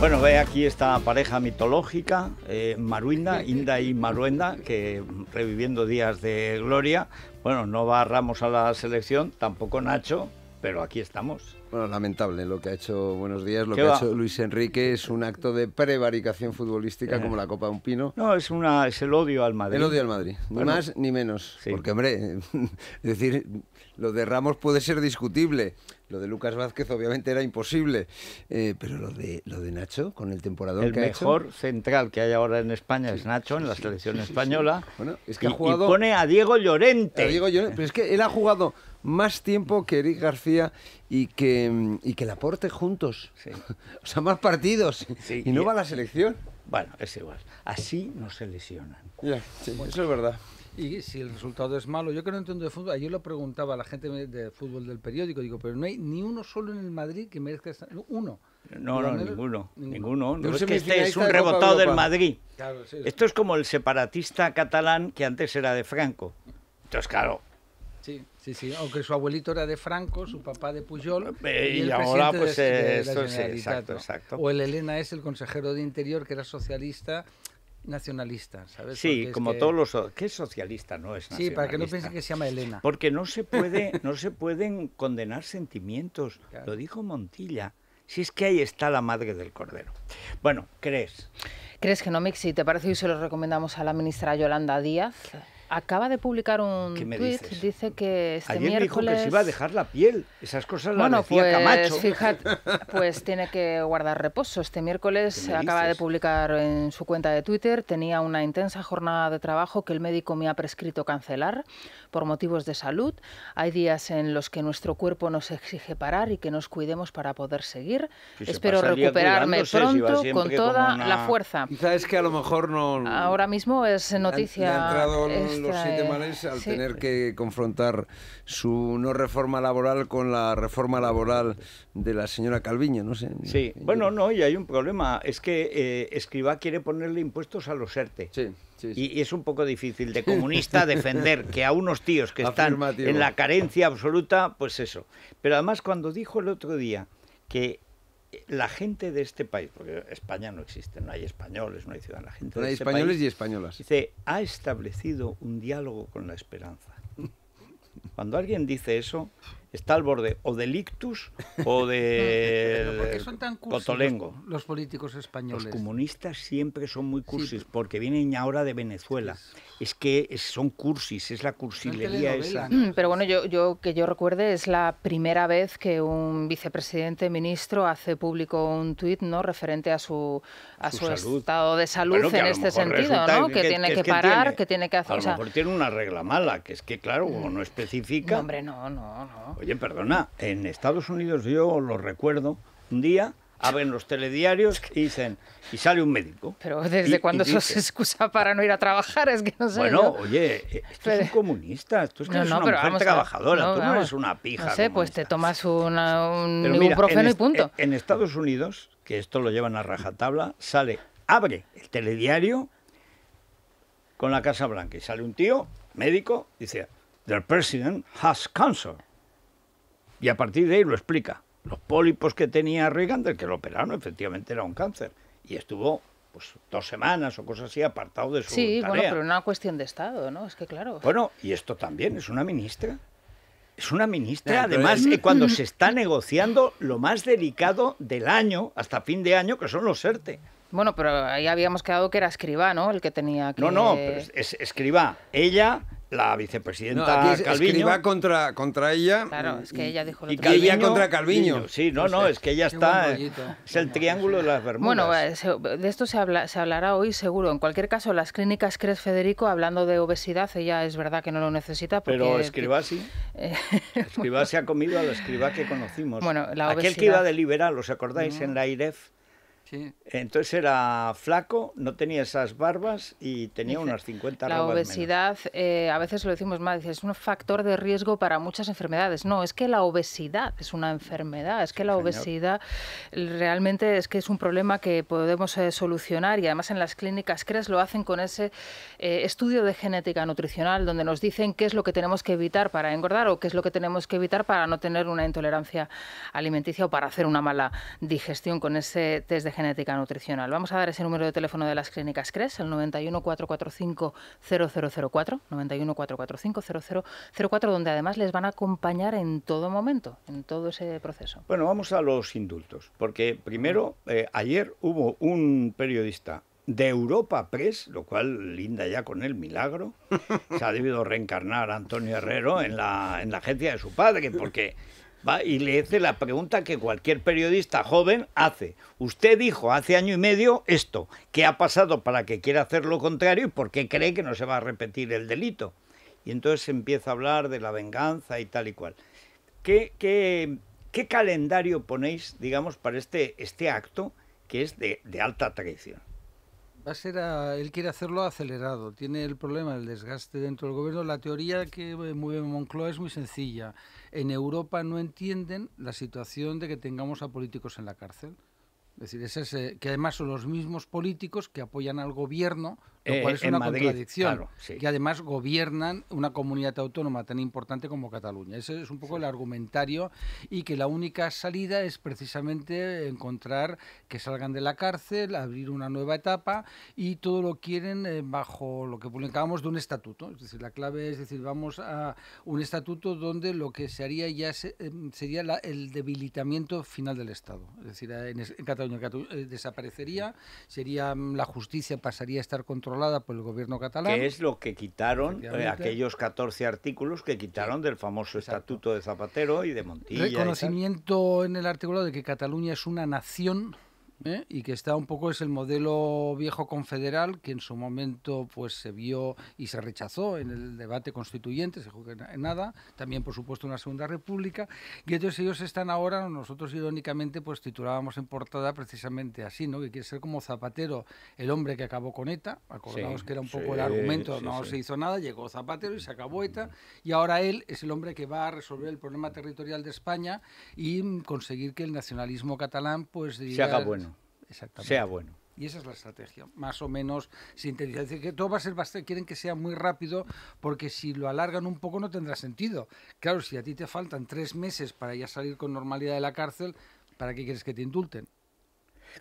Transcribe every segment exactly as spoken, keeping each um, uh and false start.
Bueno, ve aquí esta pareja mitológica, eh, Maruinda, Inda y Maruinda, que reviviendo días de gloria. Bueno, no va Ramos a la selección, tampoco Nacho, pero aquí estamos. Bueno, lamentable lo que ha hecho Buenos Días, lo que va? ha hecho Luis Enrique es un acto de prevaricación futbolística eh. como la Copa de un Pino. No, es una es el odio al Madrid. El odio al Madrid, ni bueno, más ni menos, sí. Porque hombre, es decir, lo de Ramos puede ser discutible, lo de Lucas Vázquez obviamente era imposible, eh, pero lo de lo de Nacho con el temporador el que ha hecho. El mejor central que hay ahora en España sí, es Nacho en la sí, selección sí, sí, española. Sí. Bueno, es que y, ha jugado y pone a Diego Llorente. A Diego Llorente, pero es que él ha jugado más tiempo que Eric García y que, y que Laporte juntos. Sí. O sea, más partidos. Sí, y no y va a la selección. Bueno, es igual. Así no se lesionan. Ya, sí, bueno, eso es verdad. Y si el resultado es malo, yo que no entiendo de fútbol, ayer lo preguntaba a la gente de fútbol del periódico, digo, pero no hay ni uno solo en el Madrid que merezca estar... Uno. No, no, ninguno, ninguno. No es que este es un rebotado del Madrid. Claro, sí, sí. Esto es como el separatista catalán que antes era de Franco. Entonces, claro... Sí, sí, sí, aunque su abuelito era de Franco, su papá de Pujol y, y el ahora pues de, de, de eso sí, exacto, ¿no? exacto. O el Elena es el consejero de Interior que era socialista nacionalista, ¿sabes? Sí, porque como es que... todos los que es socialista no es nacionalista. Sí, para que no piensen que se llama Elena. Porque no se puede no se pueden condenar sentimientos, claro. Lo dijo Montilla. Si es que ahí está la madre del cordero. Bueno, ¿crees? ¿Crees que no, Mixi? ¿Te parece? Y se lo recomendamos a la ministra Yolanda Díaz. Acaba de publicar un tuit, dice que este Ayer miércoles... Ayer dijo que se iba a dejar la piel, esas cosas las bueno, decía pues, Camacho. Fíjate, pues tiene que guardar reposo. Este miércoles acaba dices? de publicar en su cuenta de Twitter, tenía una intensa jornada de trabajo que el médico me ha prescrito cancelar por motivos de salud. Hay días en los que nuestro cuerpo nos exige parar y que nos cuidemos para poder seguir. Si Espero recuperarme pronto si con toda una... la fuerza. Quizá es que a lo mejor no... Ahora mismo es noticia... Los siete males al sí. tener que confrontar su no reforma laboral con la reforma laboral de la señora Calviño, no sé. Sí, bueno, no, y hay un problema, es que eh, Escribá quiere ponerle impuestos a los ERTE. Sí. Sí, sí. Y es un poco difícil de comunista defender que a unos tíos que están Afirmativo. en la carencia absoluta, pues eso. Pero además cuando dijo el otro día que la gente de este país, porque España no existe, no hay españoles, no hay ciudadanos, la gente no hay de este españoles país, y españolas. Dice, ha establecido un diálogo con la esperanza. Cuando alguien dice eso, está al borde o del ictus o de no, porque son tan cursis, cotolengo. Los, los políticos españoles. Los comunistas siempre son muy cursis, sí. porque vienen ahora de Venezuela. Es que son cursis, es la cursilería esa. Pero bueno, yo, yo que yo recuerde, es la primera vez que un vicepresidente ministro hace público un tuit no referente a su a su, su estado de salud bueno, en este sentido, ¿no? Que, que tiene que, que, que parar, tiene, que tiene que hacer. A lo mejor o sea, tiene una regla mala, que es que claro, como no especifica. No, hombre, no, no, no. Oye, perdona, en Estados Unidos yo lo recuerdo, un día abren los telediarios y dicen, y sale un médico. Pero ¿desde cuándo eso se excusa para no ir a trabajar? Es que no sé. Bueno, yo. oye, esto es un comunista, esto es que no, eres no, una mujer trabajadora, no, tú no eres una pija. No sé, comunista. Pues te tomas una, un ibuprofeno y punto. En Estados Unidos, que esto lo llevan a rajatabla, sale, abre el telediario con la Casa Blanca y sale un tío, médico, dice, "The president has cancer". Y a partir de ahí lo explica. Los pólipos que tenía Reagan, del que lo operaron, efectivamente era un cáncer. Y estuvo pues dos semanas o cosas así apartado de su sí, tarea. Sí, bueno, pero una cuestión de Estado, ¿no? Es que claro... Bueno, y esto también, es una ministra. Es una ministra, no, además, es... cuando se está negociando lo más delicado del año, hasta fin de año, que son los ERTE. Bueno, pero ahí habíamos quedado que era Escribá, ¿no? El que tenía que... No, no, pero es Escribá. Ella... La vicepresidenta no, aquí es, Calviño. Escribá contra, contra ella. Claro, es que ella dijo lo y Calviño, ella contra Calviño. Niño, sí, no, no, es que ella está. Es el triángulo de las Bermudas. Bueno, de esto se, habla, se hablará hoy seguro. En cualquier caso, las clínicas Cres Federico, hablando de obesidad, ella es verdad que no lo necesita. Porque, pero Escribá sí. Eh, Escribá bueno. se ha comido a la Escribá que conocimos. Bueno, la Aquel que iba de liberal, ¿os acordáis? Mm. En la I R E F. Sí. Entonces era flaco, no tenía esas barbas y tenía dice, unas cincuenta arrobas menos. La obesidad, eh, a veces lo decimos mal, es un factor de riesgo para muchas enfermedades. No, es que la obesidad es una enfermedad, es que sí, la señor. obesidad realmente es que es un problema que podemos eh, solucionar y además en las clínicas CRES lo hacen con ese eh, estudio de genética nutricional donde nos dicen qué es lo que tenemos que evitar para engordar o qué es lo que tenemos que evitar para no tener una intolerancia alimenticia o para hacer una mala digestión con ese test de genética. genética nutricional. Vamos a dar ese número de teléfono de las clínicas CRES, el noventa y uno, cuatrocientos cuarenta y cinco, cero cero cero cuatro, noventa y uno, cuatrocientos cuarenta y cinco, cero cero cero cuatro, donde además les van a acompañar en todo momento, en todo ese proceso. Bueno, vamos a los indultos, porque primero, eh, ayer hubo un periodista de Europa Press, lo cual linda ya con el milagro, se ha debido reencarnar a Antonio Herrero en la, en la agencia de su padre, porque va y le hace la pregunta que cualquier periodista joven hace. Usted dijo hace año y medio esto, ¿qué ha pasado para que quiera hacer lo contrario y por qué cree que no se va a repetir el delito? Y entonces se empieza a hablar de la venganza y tal y cual. ¿Qué, qué, qué calendario ponéis, digamos, para este, este acto que es de, de alta traición? Va a ser, a, él quiere hacerlo acelerado, tiene el problema del desgaste dentro del gobierno. La teoría que mueve Moncloa es muy sencilla. En Europa no entienden la situación de que tengamos a políticos en la cárcel. Es decir, es ese, que además son los mismos políticos que apoyan al gobierno, lo cual eh, es una Madrid, contradicción, claro, sí. Que además gobiernan una comunidad autónoma tan importante como Cataluña. Ese es un poco sí. el argumentario, y que la única salida es precisamente encontrar que salgan de la cárcel, abrir una nueva etapa, y todo lo quieren eh, bajo lo que publicábamos de un estatuto. Es decir, la clave es decir, vamos a un estatuto donde lo que se haría ya se, eh, sería la, el debilitamiento final del Estado. Es decir, en, en Cataluña desaparecería, sería la justicia pasaría a estar controlada por el gobierno catalán. Que es lo que quitaron eh, aquellos catorce artículos que quitaron sí. del famoso Exacto. estatuto de Zapatero y de Montilla. Reconocimiento en el artículo de que Cataluña es una nación. ¿Eh? Y que está un poco, es el modelo viejo confederal que en su momento pues se vio y se rechazó en el debate constituyente, se dijo que nada, también por supuesto una segunda república, y entonces ellos están ahora, nosotros irónicamente pues titulábamos en portada precisamente así, ¿no? Que quiere ser como Zapatero, el hombre que acabó con ETA, acordaos sí, que era un poco sí, el argumento, sí, no sí. se hizo nada, llegó Zapatero y se acabó ETA, y ahora él es el hombre que va a resolver el problema territorial de España y conseguir que el nacionalismo catalán pues se haga bueno. Exactamente. Sea bueno. Y esa es la estrategia, más o menos sintetizada. Es decir, que todo va a ser bastante, quieren que sea muy rápido, porque si lo alargan un poco no tendrá sentido. Claro, si a ti te faltan tres meses para ya salir con normalidad de la cárcel, ¿para qué quieres que te indulten?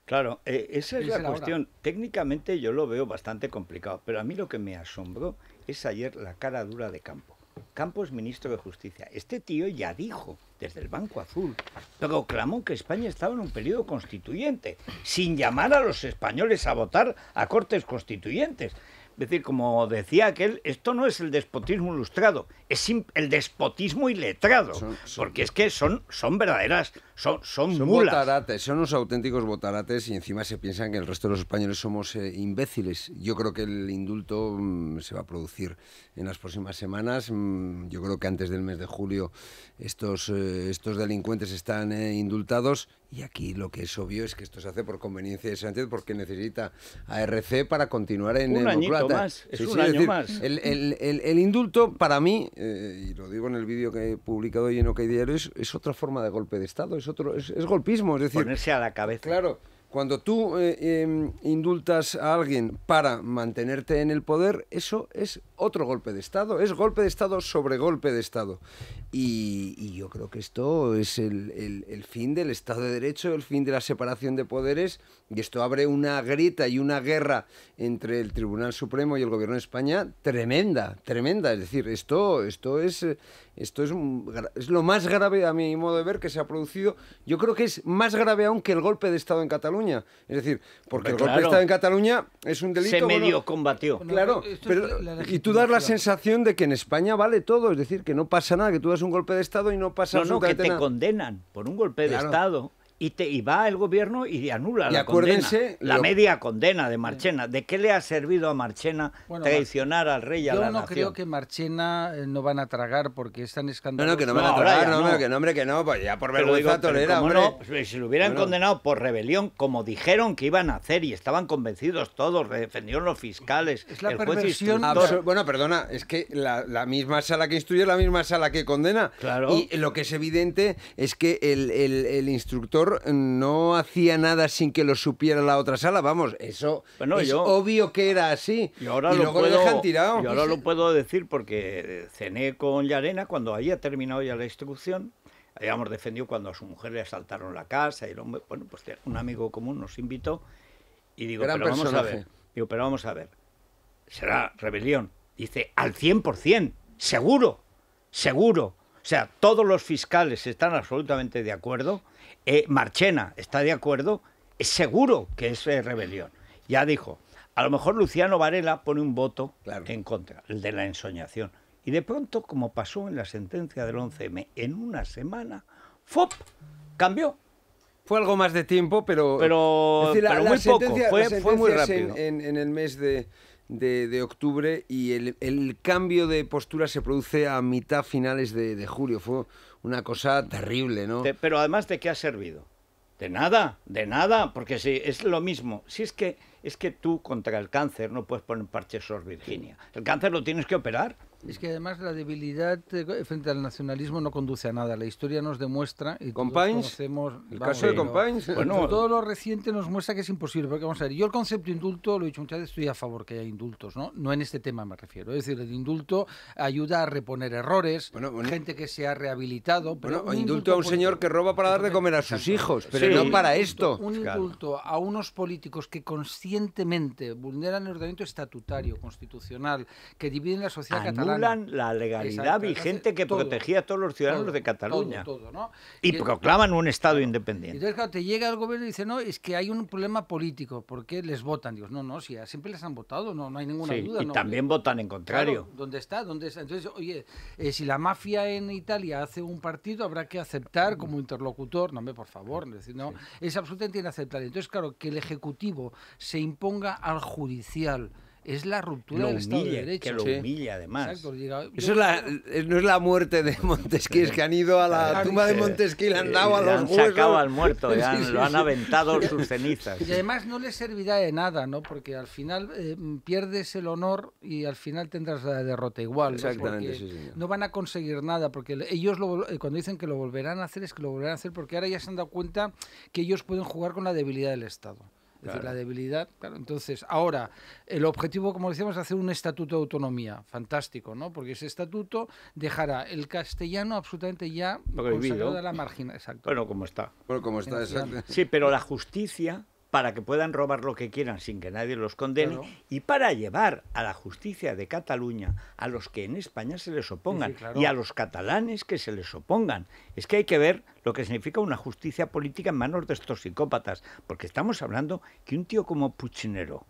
Claro, eh, esa es la cuestión. Ahora. Técnicamente yo lo veo bastante complicado, pero a mí lo que me asombró es ayer la cara dura de Campo. Campo es ministro de Justicia. Este tío ya dijo, desde el Banco Azul, proclamó que España estaba en un periodo constituyente, sin llamar a los españoles a votar a cortes constituyentes. Es decir, como decía aquel, esto no es el despotismo ilustrado, es el despotismo iletrado, son, son, porque es que son, son verdaderas, son, son, son mulas. Botarates, son unos auténticos botarates, y encima se piensan que el resto de los españoles somos eh, imbéciles. Yo creo que el indulto mmm, se va a producir en las próximas semanas. Mmm, yo creo que antes del mes de julio estos, eh, estos delincuentes están eh, indultados. Y aquí lo que es obvio es que esto se hace por conveniencia de Sánchez, porque necesita a E R C para continuar en el añito más, es sí, un sí, año decir, más. El, el, el, el indulto, para mí, eh, y lo digo en el vídeo que he publicado hoy en OKDIARIO, es, es otra forma de golpe de Estado, es otro, es, es golpismo, es decir, ponerse a la cabeza. Claro. Cuando tú eh, eh, indultas a alguien para mantenerte en el poder, eso es otro golpe de Estado, es golpe de Estado sobre golpe de Estado. Y, y yo creo que esto es el, el, el fin del Estado de Derecho, el fin de la separación de poderes, y esto abre una grieta y una guerra entre el Tribunal Supremo y el Gobierno de España tremenda, tremenda. Es decir, esto, esto es... Eh, Esto es, es lo más grave, a mi modo de ver, que se ha producido. Yo creo que es más grave aún que el golpe de Estado en Cataluña. Es decir, porque pero el golpe claro, de Estado en Cataluña es un delito... Se medio bueno, combatió. Bueno, claro, pero, la, la y tú das la sensación de que en España vale todo. Es decir, que no pasa nada, que tú das un golpe de Estado y no pasa nada. No, no, que te nada. Condenan por un golpe claro. de Estado... Y, te, y va el gobierno y anula y la condena. La lo... media condena de Marchena. ¿De qué le ha servido a Marchena bueno, traicionar al rey y a la nación? Yo no creo que Marchena eh, no van a tragar porque es tan escandaloso. No, no, que no van a tragar, no, no, no, no, que no, hombre, que no, pues ya por vergüenza digo, tolera, hombre. No, si lo hubieran bueno. condenado por rebelión, como dijeron que iban a hacer y estaban convencidos todos, defendieron los fiscales, es la el juez perversión. Absol bueno, perdona, es que la, la misma sala que instruye es la misma sala que condena. Claro. Y lo que es evidente es que el, el, el instructor no hacía nada sin que lo supiera la otra sala, vamos, eso bueno, es yo, obvio que era así. Y, ahora y lo luego puedo, lo dejan tirado. Yo ahora lo puedo decir porque cené con Llarena cuando había terminado ya la instrucción. habíamos defendido cuando a su mujer le asaltaron la casa y el hombre, bueno, pues un amigo común nos invitó y digo, pero vamos personaje. a ver, digo, pero vamos a ver, será rebelión. Dice, al cien por cien, seguro, seguro. O sea, todos los fiscales están absolutamente de acuerdo, eh, Marchena está de acuerdo, es seguro que es eh, rebelión. Ya dijo, a lo mejor Luciano Varela pone un voto claro. en contra, el de la ensoñación. Y de pronto, como pasó en la sentencia del once eme, en una semana, ¡fop!, cambió. Fue algo más de tiempo, pero... Pero, es decir, la, pero la muy poco, fue, fue muy rápido. En, en, en el mes de, de, de octubre y el, el cambio de postura se produce a mitad finales de, de julio. Fue una cosa terrible, ¿no? De, pero además, ¿de qué ha servido? De nada, de nada, porque si es lo mismo. Si es que, es que tú contra el cáncer no puedes poner parches Sor Virginia. El cáncer lo tienes que operar. Es que además la debilidad frente al nacionalismo no conduce a nada. La historia nos demuestra... Y Companys, el vamos, caso de Companys... Bueno, todo lo reciente nos muestra que es imposible. Porque vamos a ver, yo el concepto indulto, lo he dicho muchas veces, estoy a favor que haya indultos, ¿no? No en este tema me refiero. Es decir, el indulto ayuda a reponer errores, bueno, bueno, gente que se ha rehabilitado... Pero bueno, indulto, indulto a un señor que roba para dar de comer a sus exacto. hijos, pero sí, no para esto. Un indulto claro. a unos políticos que conscientemente vulneran el ordenamiento estatutario, constitucional, que dividen la sociedad catalana. La legalidad Exacto, vigente que todo, protegía a todos los ciudadanos todo, de Cataluña todo, todo, ¿no? y, y proclaman un Estado independiente. Entonces, claro, te llega el gobierno y dice, no, es que hay un problema político, porque les votan. Digo, no, no, si siempre les han votado, no, no hay ninguna sí, duda. Y no, también no, votan en contrario. Claro, ¿dónde está? ¿Dónde está? Entonces, oye, eh, si la mafia en Italia hace un partido, habrá que aceptar como interlocutor, no, hombre, por favor, es decir, no, sí. es absolutamente inaceptable. Entonces, claro, que el Ejecutivo se imponga al Judicial. Es la ruptura del Estado de Derecho. Que lo humilla, además. Exacto, llega, yo, Eso es la, no es la muerte de Montesquieu, es que han ido a la tumba de Montesquieu, han dado a los huesos. Han sacado al muerto, ya han, lo han aventado sus cenizas. Y además no les servirá de nada, ¿no? Porque al final eh, pierdes el honor y al final tendrás la derrota igual. Exactamente, ¿no? Sí, señor. No van a conseguir nada, porque ellos lo, cuando dicen que lo volverán a hacer, es que lo volverán a hacer, porque ahora ya se han dado cuenta que ellos pueden jugar con la debilidad del Estado. Es claro. decir, la debilidad, claro. Entonces, ahora, el objetivo, como decíamos, es hacer un estatuto de autonomía. Fantástico, ¿no? Porque ese estatuto dejará el castellano absolutamente ya consagrado a la margina. Exacto. Bueno, como está. Bueno, como está, exacto. Sí, pero la justicia, para que puedan robar lo que quieran sin que nadie los condene, claro. y para llevar a la justicia de Cataluña a los que en España se les opongan, sí, sí, claro. y a los catalanes que se les opongan. Es que hay que ver lo que significa una justicia política en manos de estos psicópatas, porque estamos hablando que un tío como Puigneró,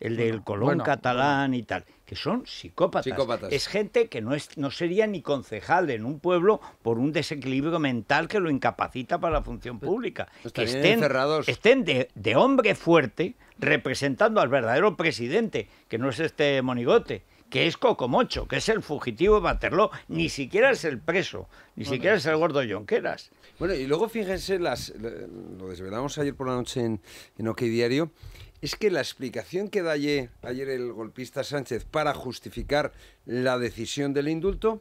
el del bueno, Colón bueno, catalán bueno. y tal, que son psicópatas. psicópatas. Es gente que no, es, no sería ni concejal en un pueblo por un desequilibrio mental que lo incapacita para la función pública. Pues que estén, estén de, de hombre fuerte representando al verdadero presidente, que no es este monigote, que es Cocomocho, que es el fugitivo de Waterloo, ni siquiera es el preso, ni bueno, siquiera es el gordo Junqueras. Bueno, y luego fíjense, las, lo desvelamos ayer por la noche en, en OKDIARIO, es que la explicación que da ayer, ayer el golpista Sánchez para justificar la decisión del indulto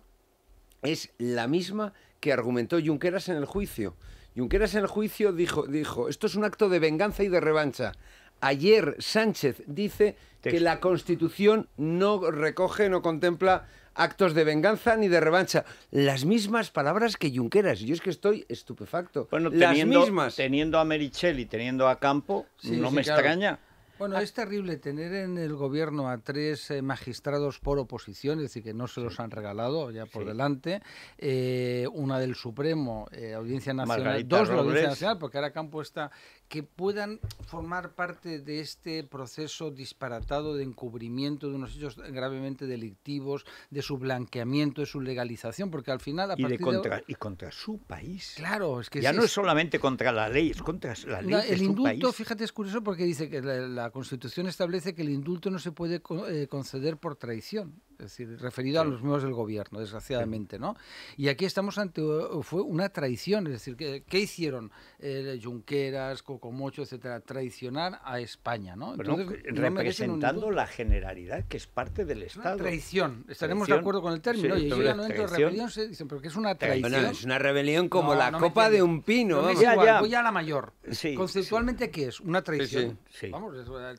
es la misma que argumentó Junqueras en el juicio. Junqueras en el juicio dijo, dijo esto es un acto de venganza y de revancha. Ayer Sánchez dice que la Constitución no recoge, no contempla actos de venganza ni de revancha. Las mismas palabras que Junqueras. Yo es que estoy estupefacto. Bueno, las teniendo, mismas. Teniendo a Meritxell y teniendo a Campo, sí, no sí, me claro. extraña. Bueno, es terrible tener en el gobierno a tres eh, magistrados por oposición, es decir, que no se los han regalado ya por sí. delante, eh, una del Supremo, eh, Audiencia Nacional, Margarita dos de la Audiencia Nacional, porque ahora Campo está, que puedan formar parte de este proceso disparatado de encubrimiento de unos hechos gravemente delictivos, de su blanqueamiento, de su legalización, porque al final... A y, de contra, de... y contra su país. Claro, es que... Ya es, no es solamente contra la ley, es contra la ley la, de su país. El indulto, fíjate, es curioso porque dice que la, la La Constitución establece que el indulto no se puede conceder por traición, es decir, referido sí. a los miembros del gobierno, desgraciadamente, ¿no? Y aquí estamos ante fue una traición, es decir, ¿qué, qué hicieron eh, Junqueras, Cocomocho, etcétera? Traicionar a España, ¿no? Entonces, bueno, no representando la generalidad que es parte del Estado. Una traición, estaremos traición. de acuerdo con el término. Sí, Oye, yo ya no entro en rebelión, se dicen, pero que es una traición. Bueno, es una rebelión como no, la no copa de un pino. No, ya, ya. Voy a la mayor. Sí, Conceptualmente, sí. ¿qué es? Una traición. Sí, sí. Vamos,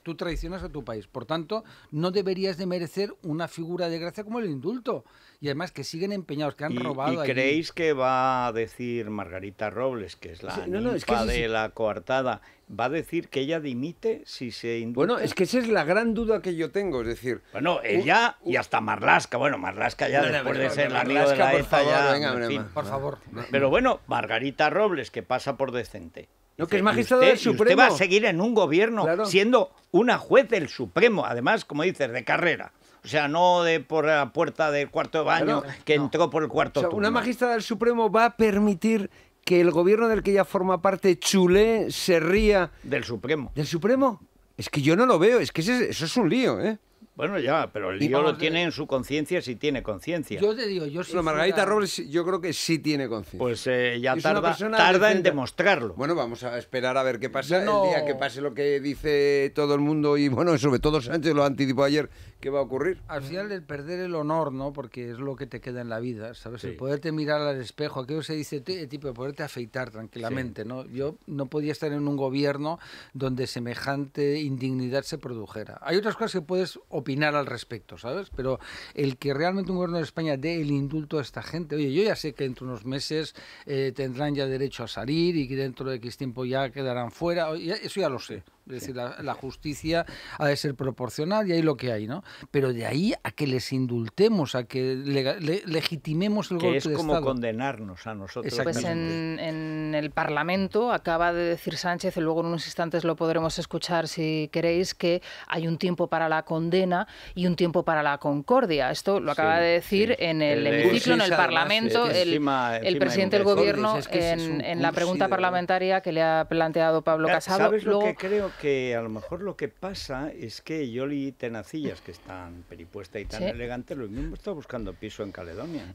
tú traicionas a tu país, por tanto, no deberías de merecer una figura de desgracia como el indulto. Y además que siguen empeñados, que han ¿Y, robado. ¿Y creéis allí? Que va a decir Margarita Robles, que es la sí, no, no, es que sí, de sí. la coartada, va a decir que ella dimite si se indulta? Bueno, es que esa es la gran duda que yo tengo, es decir... Bueno, ella uh, uh, y hasta Marlasca. Bueno, Marlasca ya no, después no, no, de ser no, no, la amigo de la ETA ya... Venga, en fin, por favor. Pero bueno, Margarita Robles, que pasa por decente. No, que es magistrado del Supremo. Usted va a seguir en un gobierno claro. siendo una juez del Supremo, además, como dices, de carrera. O sea, no de por la puerta del cuarto de baño claro, que no. entró por el cuarto o sea, turno. Una magistrada del Supremo va a permitir que el gobierno del que ella forma parte, Chulé, se ría... ¿Del Supremo? ¿Del Supremo? Es que yo no lo veo, es que ese, eso es un lío, ¿eh? Bueno, ya, pero el lío lo tiene en su conciencia si tiene conciencia. Yo te digo, yo soy... Pero Margarita Robles yo creo que sí tiene conciencia. Pues eh, ya tarda, tarda en demostrarlo. Bueno, vamos a esperar a ver qué pasa no. el día que pase lo que dice todo el mundo y, bueno, sobre todo Sánchez lo anticipó ayer, ¿qué va a ocurrir? Al final el perder el honor, ¿no? Porque es lo que te queda en la vida, ¿sabes? Sí. El poderte mirar al espejo, aquello se dice, tipo, de poderte afeitar tranquilamente, sí. ¿no? Yo no podía estar en un gobierno donde semejante indignidad se produjera. Hay otras cosas que puedes... opinar al respecto, ¿sabes? Pero el que realmente un gobierno de España dé el indulto a esta gente, oye, yo ya sé que dentro de unos meses eh, tendrán ya derecho a salir y que dentro de X tiempo ya quedarán fuera, eso ya lo sé. Es decir, la, la justicia ha de ser proporcional y ahí lo que hay, ¿no? Pero de ahí a que les indultemos, a que le, le, legitimemos el golpe de Estado. Que es como condenarnos a nosotros. Pues en, en el Parlamento acaba de decir Sánchez, y luego en unos instantes lo podremos escuchar si queréis, que hay un tiempo para la condena y un tiempo para la concordia. Esto lo acaba sí, de decir sí. en el hemiciclo, en el Parlamento, el, encima, el encima presidente del Gobierno, es que en, en la pregunta parlamentaria que le ha planteado Pablo Casado. ¿Sabes lo luego, que creo? Que a lo mejor lo que pasa es que Yoli Tenacillas, que es tan peripuesta y tan sí. elegante, lo mismo está buscando piso en Caledonia.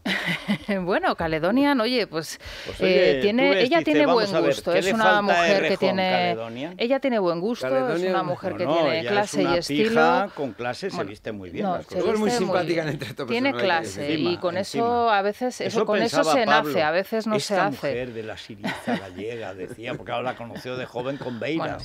Bueno, Caledonia, oye, pues, pues oye, eh, tiene, ves, ella dice, tiene buen gusto. Ver, es una mujer Rejón, que tiene. Caledonia? Ella tiene buen gusto, Caledonia, es una mujer no, que no, tiene clase es una y pija, estilo. Con clase bueno, se viste muy bien. No, se es muy simpática muy en el trato Tiene clase encima, y con encima. Eso a veces eso, eso con eso se Pablo, nace, a veces no esta se hace. Mujer de la Siriza gallega, decía, porque ahora la conoció de joven con Beira.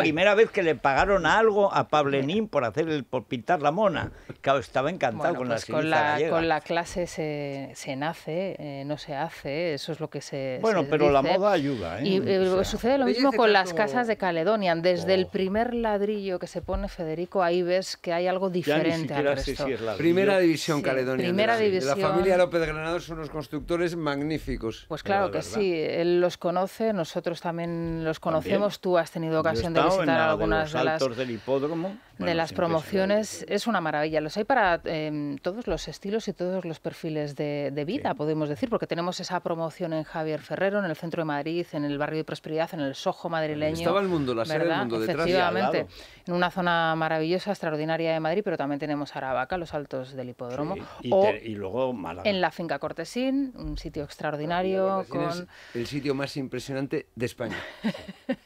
Primera vez que le pagaron algo a Pablenín por hacer el por pintar la mona. Claro, estaba encantado bueno, con, pues la con la gallega. Con la clase se, se nace, eh, no se hace, eso es lo que se Bueno, se pero dice. La moda ayuda. ¿Eh? Y eh, o sea, sucede lo mismo con las casas de Caledonia. Desde oh. el primer ladrillo que se pone Federico, ahí ves que hay algo diferente al resto. Si primera división sí, Caledonia. Primera de la, división. La familia López Granados son unos constructores magníficos. Pues claro que sí, él los conoce, nosotros también los conocemos, también. Tú has tenido ocasión de visitar de algunas de las, del hipódromo. Bueno, de las promociones. Es una maravilla. Los hay para eh, todos los estilos y todos los perfiles de, de vida, sí. podemos decir, porque tenemos esa promoción en Javier Ferrero, en el centro de Madrid, en el barrio de Prosperidad, en el Soho madrileño. Estaba el mundo, la sede del mundo detrás. Efectivamente, en una zona maravillosa, extraordinaria de Madrid, pero también tenemos Aravaca, los altos del hipódromo. Sí. Y, o te, y luego Málaga. En la finca Cortesín, un sitio extraordinario. Con... el sitio más impresionante de España.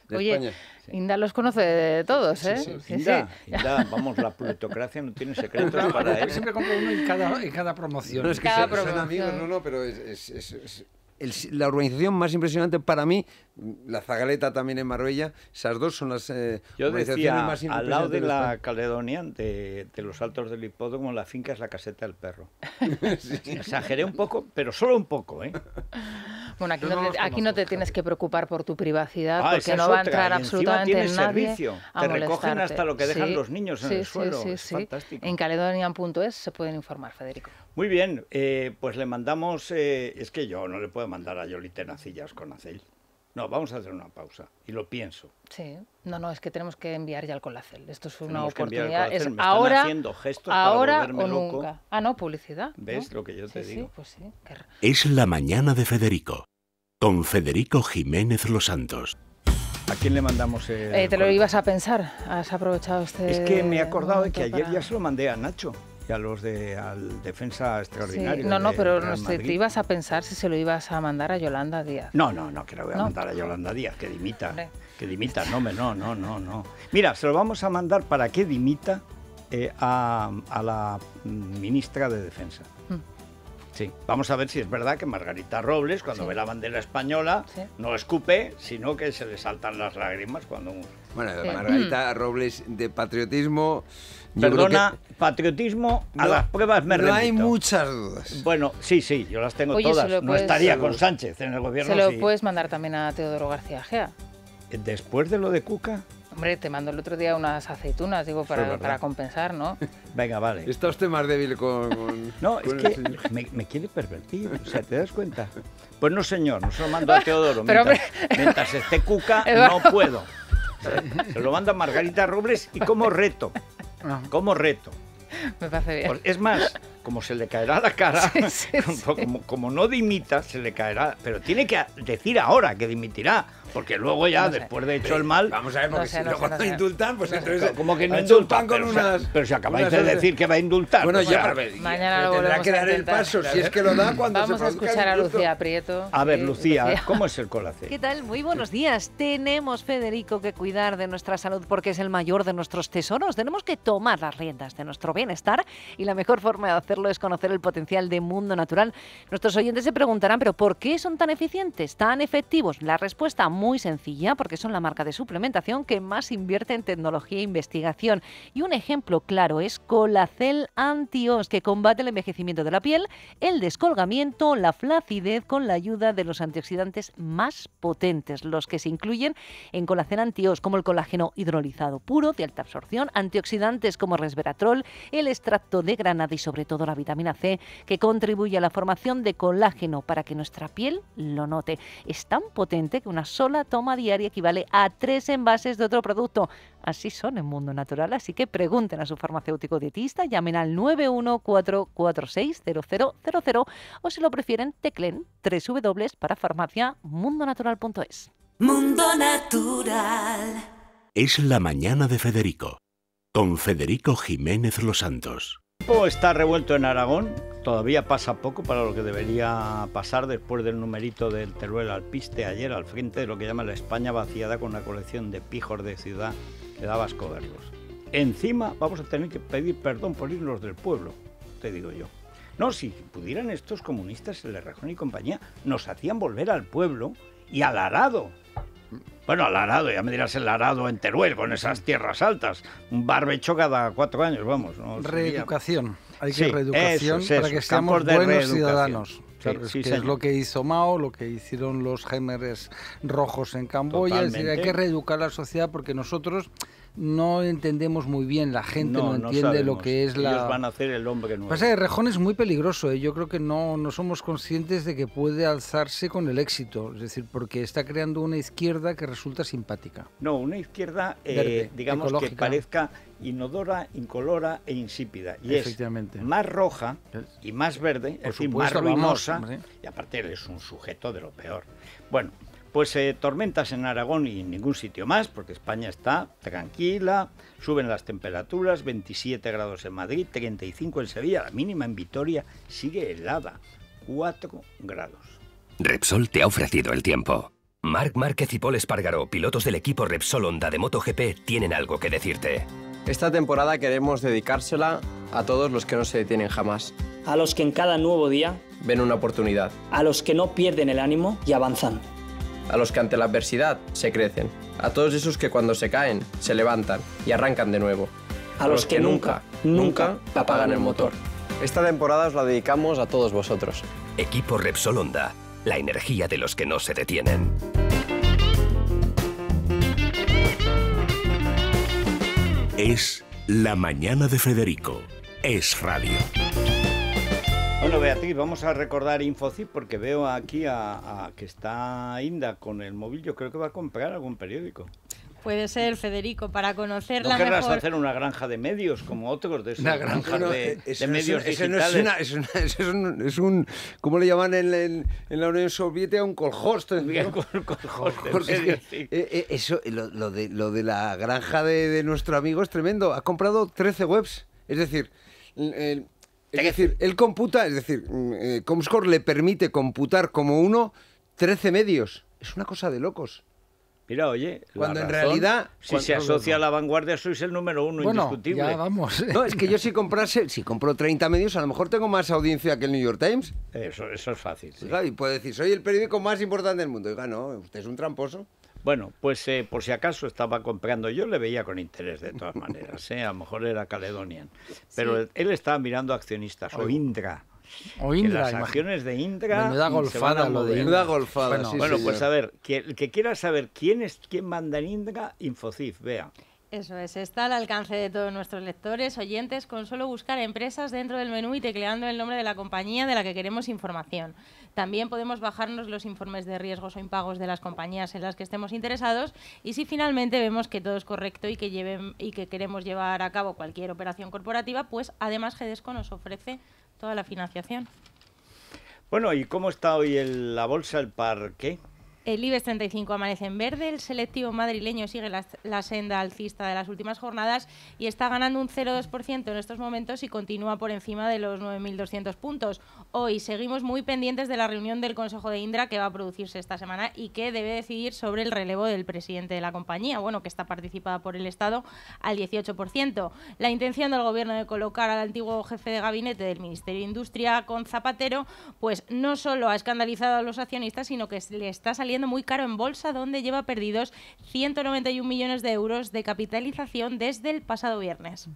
De Oye, España. Sí. Inda los conoce de todos, ¿eh? Sí, sí, sí. Inda, sí, sí. Inda, vamos, la plutocracia no tiene secretos no, para él. Siempre compro uno en cada, en cada promoción. No, es que cada son, promoción. Son amigos, no, no, pero es, es, es, es el, la urbanización más impresionante para mí, la Zagaleta también en Marbella, esas dos son las eh, Yo urbanizaciones decía, más impresionantes. Al lado de la Caledonia, de, de los altos del hipódromo, la finca es la caseta del perro. Sí. Exageré un poco, pero solo un poco, ¿eh? Bueno, aquí no, no te, aquí no te tienes que preocupar por tu privacidad, ah, porque no va a entrar otra. Absolutamente nadie servicio. A molestarte. Te recogen hasta lo que dejan sí, los niños en sí, el sí, suelo. Sí, es sí. fantástico. En Caledonian punto es se pueden informar, Federico. Muy bien, eh, pues le mandamos... Eh, es que yo no le puedo mandar a Yoli Tenacillas con acel. No, vamos a hacer una pausa, y lo pienso. Sí, no, no, es que tenemos que enviar ya al Colacel. Esto es una tenemos oportunidad. Es me ahora, están haciendo gestos ahora para volverme o nunca. Loco. Ah, no, publicidad. ¿Ves ¿no? lo que yo te sí, digo? Sí, pues sí. Qué... Es la mañana de Federico, con Federico Jiménez Los Santos. ¿A quién le mandamos el eh, Te lo ibas a pensar, has aprovechado este... Es que me he acordado de que ayer para... ya se lo mandé a Nacho. Y a los de al defensa extraordinario. Sí, no, no, pero no sé, te ibas a pensar si se lo ibas a mandar a Yolanda Díaz. No, no, no, que lo voy a no. mandar a Yolanda Díaz, que dimita. Hombre. Que dimita, no, no, no, no, no. Mira, se lo vamos a mandar para que dimita eh, a, a la ministra de Defensa. Mm. Sí. Vamos a ver si es verdad que Margarita Robles, cuando sí. ve la bandera española, sí. no escupe, sino que se le saltan las lágrimas cuando... Bueno, sí. Margarita Robles, de patriotismo... Perdona, que... patriotismo, a no, las pruebas me remito. No hay muchas dudas. Bueno, sí, sí, yo las tengo Oye, todas. No puedes, estaría con Sánchez en el gobierno. Se lo sí. puedes mandar también a Teodoro García Gea. ¿Después de lo de Cuca? Hombre, te mando el otro día unas aceitunas, digo, para, para compensar, ¿no? Venga, vale. Está usted más débil con... con no, con es que el... me, me quiere pervertir, o sea, ¿te das cuenta? Pues no, señor, no se lo mando a Teodoro. Pero, mientras, pero... mientras esté Cuca, no puedo. Se lo mando a Margarita Robles y como reto. Como reto. Me parece bien. Es más, como se le caerá la cara, sí, sí, como, sí. Como, como no dimita, se le caerá. Pero tiene que decir ahora que dimitirá, porque luego ya, no sé. después de hecho sí. el mal... Vamos a ver, porque no sé, si no cuando sé, no indultan, pues no entonces... Como que no indultan con pero unas... Se, pero si acabáis de decir ser. que va a indultar... Bueno, pues ya, para ver, mañana lo tendrá que dar el paso, si es que lo da cuando Vamos se a escuchar a Lucía Prieto. A ver, Lucía, Lucía, ¿cómo es el Colacel? ¿Qué tal? Muy buenos días. Tenemos, Federico, que cuidar de nuestra salud porque es el mayor de nuestros tesoros. Tenemos que tomar las riendas de nuestro bienestar y la mejor forma de hacerlo es conocer el potencial de Mundo Natural. Nuestros oyentes se preguntarán, ¿pero por qué son tan eficientes, tan efectivos? La respuesta muy sencilla, porque son la marca de suplementación que más invierte en tecnología e investigación. Y un ejemplo claro es Colacel Antios, que combate el envejecimiento de la piel, el descolgamiento, la flacidez, con la ayuda de los antioxidantes más potentes, los que se incluyen en Colacel Antios, como el colágeno hidrolizado puro, de alta absorción, antioxidantes como resveratrol, el extracto de granada y sobre todo la vitamina C, que contribuye a la formación de colágeno para que nuestra piel lo note. Es tan potente que una sola la toma diaria equivale a tres envases de otro producto. Así son en Mundo Natural, así que pregunten a su farmacéutico dietista, llamen al nueve uno cuatro cuatro seis cero cero cero cero o si lo prefieren teclen doble u doble u doble u punto farmacia mundo natural punto es. Mundo Natural. Es la mañana de Federico, con Federico Jiménez Los Santos. El tiempo está revuelto en Aragón, todavía pasa poco para lo que debería pasar después del numerito del Teruel Alpiste ayer al frente de lo que llama la España vaciada con una colección de pijos de ciudad que daba asco verlos. Encima vamos a tener que pedir perdón por irnos del pueblo, te digo yo. No, si pudieran estos comunistas, el de Rejón y compañía, nos hacían volver al pueblo y al arado. Bueno, al arado, ya me dirás el arado en Teruel, con esas tierras altas. Un barbecho cada cuatro años, vamos. ¿no? Reeducación. Hay que sí, reeducación eso, eso, para que seamos buenos ciudadanos. Sí, claro, sí, que es lo que hizo Mao, lo que hicieron los gémeres rojos en Camboya. Totalmente. Es decir, hay que reeducar la sociedad porque nosotros... no entendemos muy bien, la gente no, no entiende no lo que es la... Ellos van a hacer el hombre nuevo. Pasa que Rejón es muy peligroso, ¿eh? Yo creo que no, no somos conscientes de que puede alzarse con el éxito, es decir, porque está creando una izquierda que resulta simpática. No, una izquierda, eh, verde, digamos, ecológica, que parezca inodora, incolora e insípida. Y es más roja y más verde, Por es decir, más ruinosa, vamos, ¿sí? Y aparte es un sujeto de lo peor. Bueno... Pues eh, tormentas en Aragón y en ningún sitio más, porque España está tranquila, suben las temperaturas, veintisiete grados en Madrid, treinta y cinco en Sevilla, la mínima en Vitoria sigue helada, cuatro grados. Repsol te ha ofrecido el tiempo. Marc Márquez y Paul Espargaró, pilotos del equipo Repsol Honda de MotoGP, tienen algo que decirte. Esta temporada queremos dedicársela a todos los que no se detienen jamás. A los que en cada nuevo día ven una oportunidad. A los que no pierden el ánimo y avanzan. A los que ante la adversidad se crecen, a todos esos que cuando se caen, se levantan y arrancan de nuevo. A, a los, los que, que nunca, nunca, nunca apagan el motor. Esta temporada os la dedicamos a todos vosotros. Equipo Repsol Honda, la energía de los que no se detienen. Es la mañana de Federico, es radio. Bueno, Beatriz, vamos a recordar InfoCip porque veo aquí a, a que está Inda con el móvil. Yo creo que va a comprar algún periódico. Puede ser, Federico, para conocer ¿No la mejor... ¿No querrás hacer una granja de medios como otros de esos granjas no, de, de medios digitales? Es un... ¿Cómo le llaman en, en, en la Unión Soviética? Un kolhoste. ¿No? Col, kolhoste es que, eh, eso, lo, lo, de, lo de la granja de, de nuestro amigo es tremendo. Ha comprado trece webs. Es decir... El, Es decir, él computa, es decir, eh, Comscore le permite computar como uno trece medios. Es una cosa de locos. Mira, oye, cuando en realidad, si se asocia a la vanguardia, sois el número uno indiscutible. Bueno, ya vamos. No, es que yo si comprase, si compro treinta medios, a lo mejor tengo más audiencia que el New York Times. Eso, eso es fácil. Sí. Y puedo decir, soy el periódico más importante del mundo. Diga, no, usted es un tramposo. Bueno, pues eh, por si acaso estaba comprando, yo le veía con interés de todas maneras, ¿eh? A lo mejor era Caledonian, pero sí, él estaba mirando acciones o Indra. O Indra, que las acciones de Indra... Menuda golfada lo de Indra. Golfada, bueno, sí, bueno, pues a ver, que, el que quiera saber quién es quién manda en Indra, Infocif, vea. Eso es, está al alcance de todos nuestros lectores, oyentes, con solo buscar empresas dentro del menú y tecleando el nombre de la compañía de la que queremos información. También podemos bajarnos los informes de riesgos o impagos de las compañías en las que estemos interesados y si finalmente vemos que todo es correcto y que, lleven, y que queremos llevar a cabo cualquier operación corporativa, pues además Gedesco nos ofrece toda la financiación. Bueno, ¿y cómo está hoy el, la bolsa, el par qué? El IBEX treinta y cinco amanece en verde, el selectivo madrileño sigue la, la senda alcista de las últimas jornadas y está ganando un cero coma dos por ciento en estos momentos y continúa por encima de los nueve mil doscientos puntos. Hoy seguimos muy pendientes de la reunión del Consejo de Indra que va a producirse esta semana y que debe decidir sobre el relevo del presidente de la compañía, bueno, que está participada por el Estado al dieciocho por ciento. La intención del Gobierno de colocar al antiguo jefe de gabinete del Ministerio de Industria con Zapatero, pues no solo ha escandalizado a los accionistas, sino que le está saliendo muy caro en bolsa, donde lleva perdidos ciento noventa y un millones de euros de capitalización desde el pasado viernes.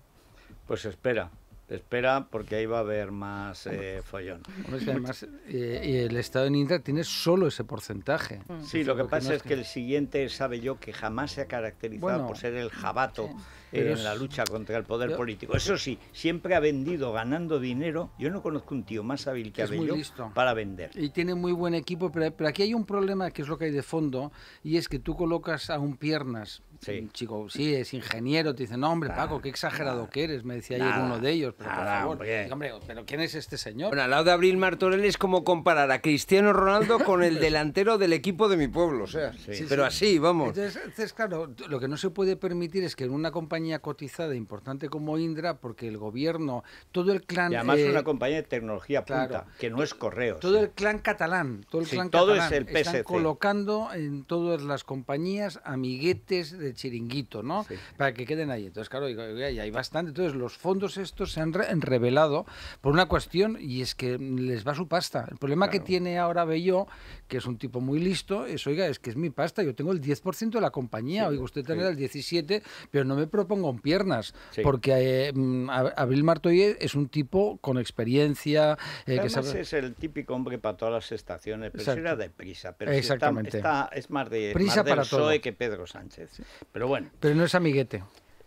Pues espera, espera, porque ahí va a haber más eh, follón. Hombre, es que además, eh, el Estado en Indra tiene solo ese porcentaje. Mm. Sí, lo que pasa es que el siguiente, sabe yo, que jamás se ha caracterizado bueno, por ser el jabato eh, en es... la lucha contra el poder yo... político. Eso sí, siempre ha vendido ganando dinero. Yo no conozco un tío más hábil que Abelló para vender. Y tiene muy buen equipo, pero, pero aquí hay un problema que es lo que hay de fondo, y es que tú colocas a un piernas, sí. Un chico, sí, es ingeniero, te dicen, no, hombre, claro, Paco, qué exagerado claro. que eres, me decía claro. ayer uno de ellos. Pero, por ah, favor, hombre. Hombre, pero ¿quién es este señor? Bueno, al lado de Abril Martorell es como comparar a Cristiano Ronaldo con el delantero del equipo de mi pueblo, o sea, sí, sí, pero sí. así, vamos. Entonces, entonces, claro, lo que no se puede permitir es que en una compañía cotizada importante como Indra, porque el gobierno, todo el clan... Y además eh, una compañía de tecnología punta, claro, que no es correos. Todo sí. el clan catalán, todo el sí, clan todo catalán. Es el P S C. Están colocando en todas las compañías amiguetes de chiringuito, ¿no? Sí. Para que queden ahí. Entonces, claro, y hay bastante. Entonces, los fondos estos se han revelado por una cuestión y es que les va su pasta. El problema claro. que tiene ahora Belló, que es un tipo muy listo, es, oiga, es que es mi pasta, yo tengo el diez por ciento de la compañía, sí, oiga, usted sí. tendrá el diecisiete por ciento, pero no me propongo en piernas, sí. porque eh, Abril Martorell es un tipo con experiencia. Eh, que sabe... es el típico hombre para todas las estaciones, pero si era de prisa, pero si está, está, es más de prisa más del para P S O E todo. Que Pedro Sánchez. Sí. Pero bueno. Pero no es amiguete.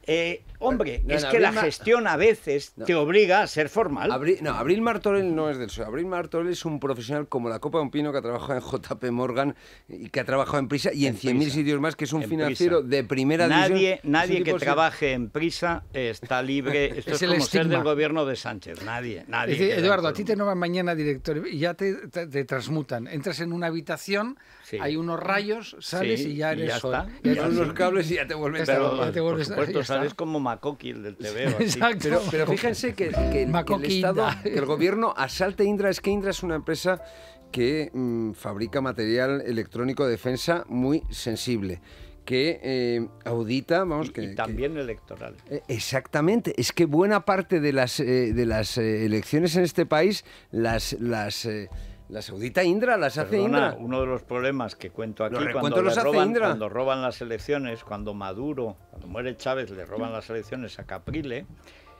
Eh, hombre, no, es que la gestión a veces no. te obliga a ser formal. Abril, no, Abril Martorell no es del P S O E. Abril Martorell es un profesional como la copa de un pino que ha trabajado en J P Morgan y que ha trabajado en Prisa y en, en cien mil sitios más, que es un financiero Prisa. De primera división. Nadie, nadie que trabaje sí. en Prisa está libre. Esto es, es como estigma. Ser del gobierno de Sánchez. Nadie, nadie. Es decir, Eduardo, a ti te nombran mañana director y ya te, te, te transmutan. Entras en una habitación, sí. hay unos rayos, sales sí, y ya eres y ya sol. Está. Y ya unos sí. cables y ya te vuelves a es como Makoki, el del T V O. Pero, pero fíjense que, que, el, que, el Estado, que el gobierno asalta Indra. Es que Indra es una empresa que mmm, fabrica material electrónico de defensa muy sensible, que eh, audita, vamos, y, que... Y también que, electoral. Eh, exactamente, es que buena parte de las, eh, de las eh, elecciones en este país las... las eh, las audita Indra, las Perdona, hace Indra. Uno de los problemas que cuento aquí, los cuando, los roban, Indra. cuando roban las elecciones, cuando Maduro, cuando muere Chávez, le roban las elecciones a Caprile,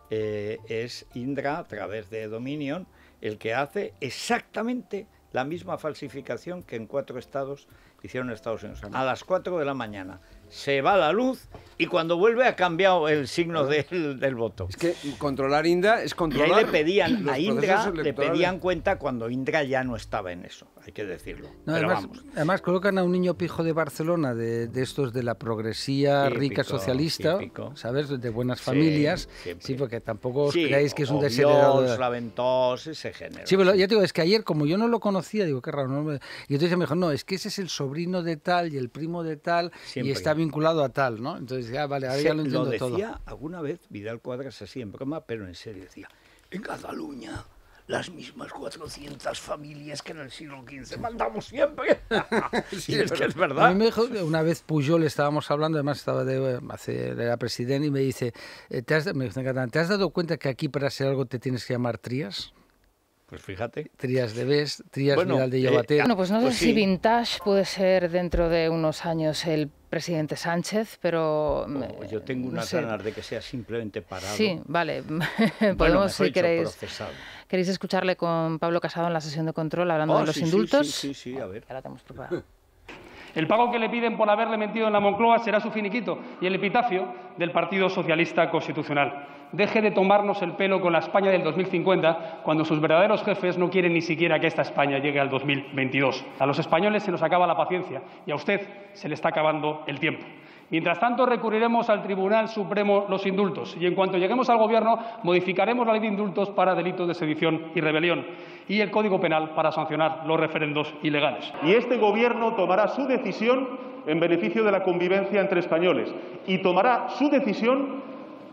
eh, es Indra, a través de Dominion, el que hace exactamente la misma falsificación que en cuatro estados hicieron en Estados Unidos. A las cuatro de la mañana. Se va la luz y cuando vuelve ha cambiado el signo del, del voto. Es que controlar Indra es controlar... Y ahí le pedían a Indra, le pedían cuenta cuando Indra ya no estaba en eso, hay que decirlo. No, pero además, vamos. Además colocan a un niño pijo de Barcelona, de, de estos de la progresía típico, rica socialista, típico. ¿sabes? De buenas sí, familias. Siempre. Sí, porque tampoco os sí, creáis que es un desheredado. Dios, la Ventós, ese género. Sí, pero ya te digo, es que ayer, como yo no lo conocía, digo, qué raro. No me... Y entonces me dijo, no, es que ese es el sobrino de tal y el primo de tal siempre. Y está bien vinculado a tal, ¿no? Entonces, ya, vale, ahora sí, ya lo entiendo todo. Lo decía todo. Alguna vez Vidal Cuadras así en broma, pero en serio decía, en Cataluña las mismas cuatrocientas familias que en el siglo quince mandamos siempre. Sí, es que es verdad. A mí me dijo que una vez Pujol, estábamos hablando, además estaba de, hace, era presidente, y me dice, ¿te has, me dice en catalán, ¿te has dado cuenta que aquí para hacer algo te tienes que llamar Trías? Pues fíjate. Trías de Bes, Trías bueno, Vidal de Llobaté. Eh, bueno, pues no pues sé sí. si Vintage puede ser dentro de unos años el presidente Sánchez, pero... Oh, yo tengo unas no ganas sé. de que sea simplemente parado. Sí, vale. Podemos, bueno, si queréis, queréis escucharle con Pablo Casado en la sesión de control hablando oh, de los sí, indultos. Sí, sí, sí, sí, a ver. Ahora tenemos preparado. El pago que le piden por haberle mentido en la Moncloa será su finiquito y el epitafio del Partido Socialista Constitucional. Deje de tomarnos el pelo con la España del dos mil cincuenta, cuando sus verdaderos jefes no quieren ni siquiera que esta España llegue al dos mil veintidós. A los españoles se nos acaba la paciencia y a usted se le está acabando el tiempo. Mientras tanto, recurriremos al Tribunal Supremo los indultos y, en cuanto lleguemos al Gobierno, modificaremos la ley de indultos para delitos de sedición y rebelión y el Código Penal para sancionar los referendos ilegales. Y este Gobierno tomará su decisión en beneficio de la convivencia entre españoles y tomará su decisión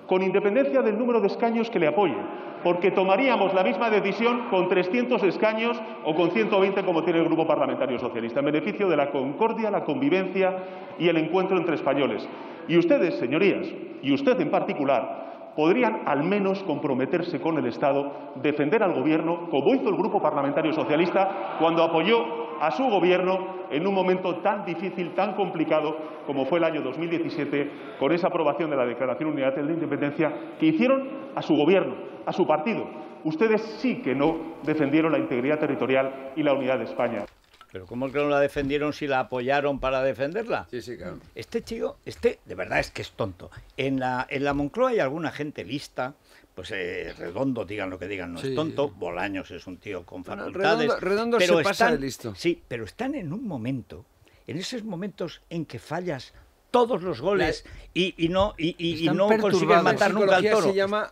con independencia del número de escaños que le apoyen, porque tomaríamos la misma decisión con trescientos escaños o con ciento veinte, como tiene el Grupo Parlamentario Socialista, en beneficio de la concordia, la convivencia y el encuentro entre españoles. Y ustedes, señorías, y usted en particular, podrían al menos comprometerse con el Estado, defender al Gobierno, como hizo el Grupo Parlamentario Socialista cuando apoyó a su Gobierno en un momento tan difícil, tan complicado como fue el año dos mil diecisiete, con esa aprobación de la Declaración Unilateral de Independencia que hicieron a su Gobierno, a su partido. Ustedes sí que no defendieron la integridad territorial y la unidad de España. Pero ¿cómo que no la defendieron si la apoyaron para defenderla? Sí, sí, claro. Este chico, este, de verdad es que es tonto. En la, en la Moncloa hay alguna gente lista, pues eh, Redondo, digan lo que digan, no sí, es tonto, sí. Bolaños es un tío con facultades. Redondo, Redondo pero se están, pasa de listo. Sí, pero están en un momento, en esos momentos en que fallas todos los goles la, y, y no, y, y, y no consigues matar nunca al toro. Se llama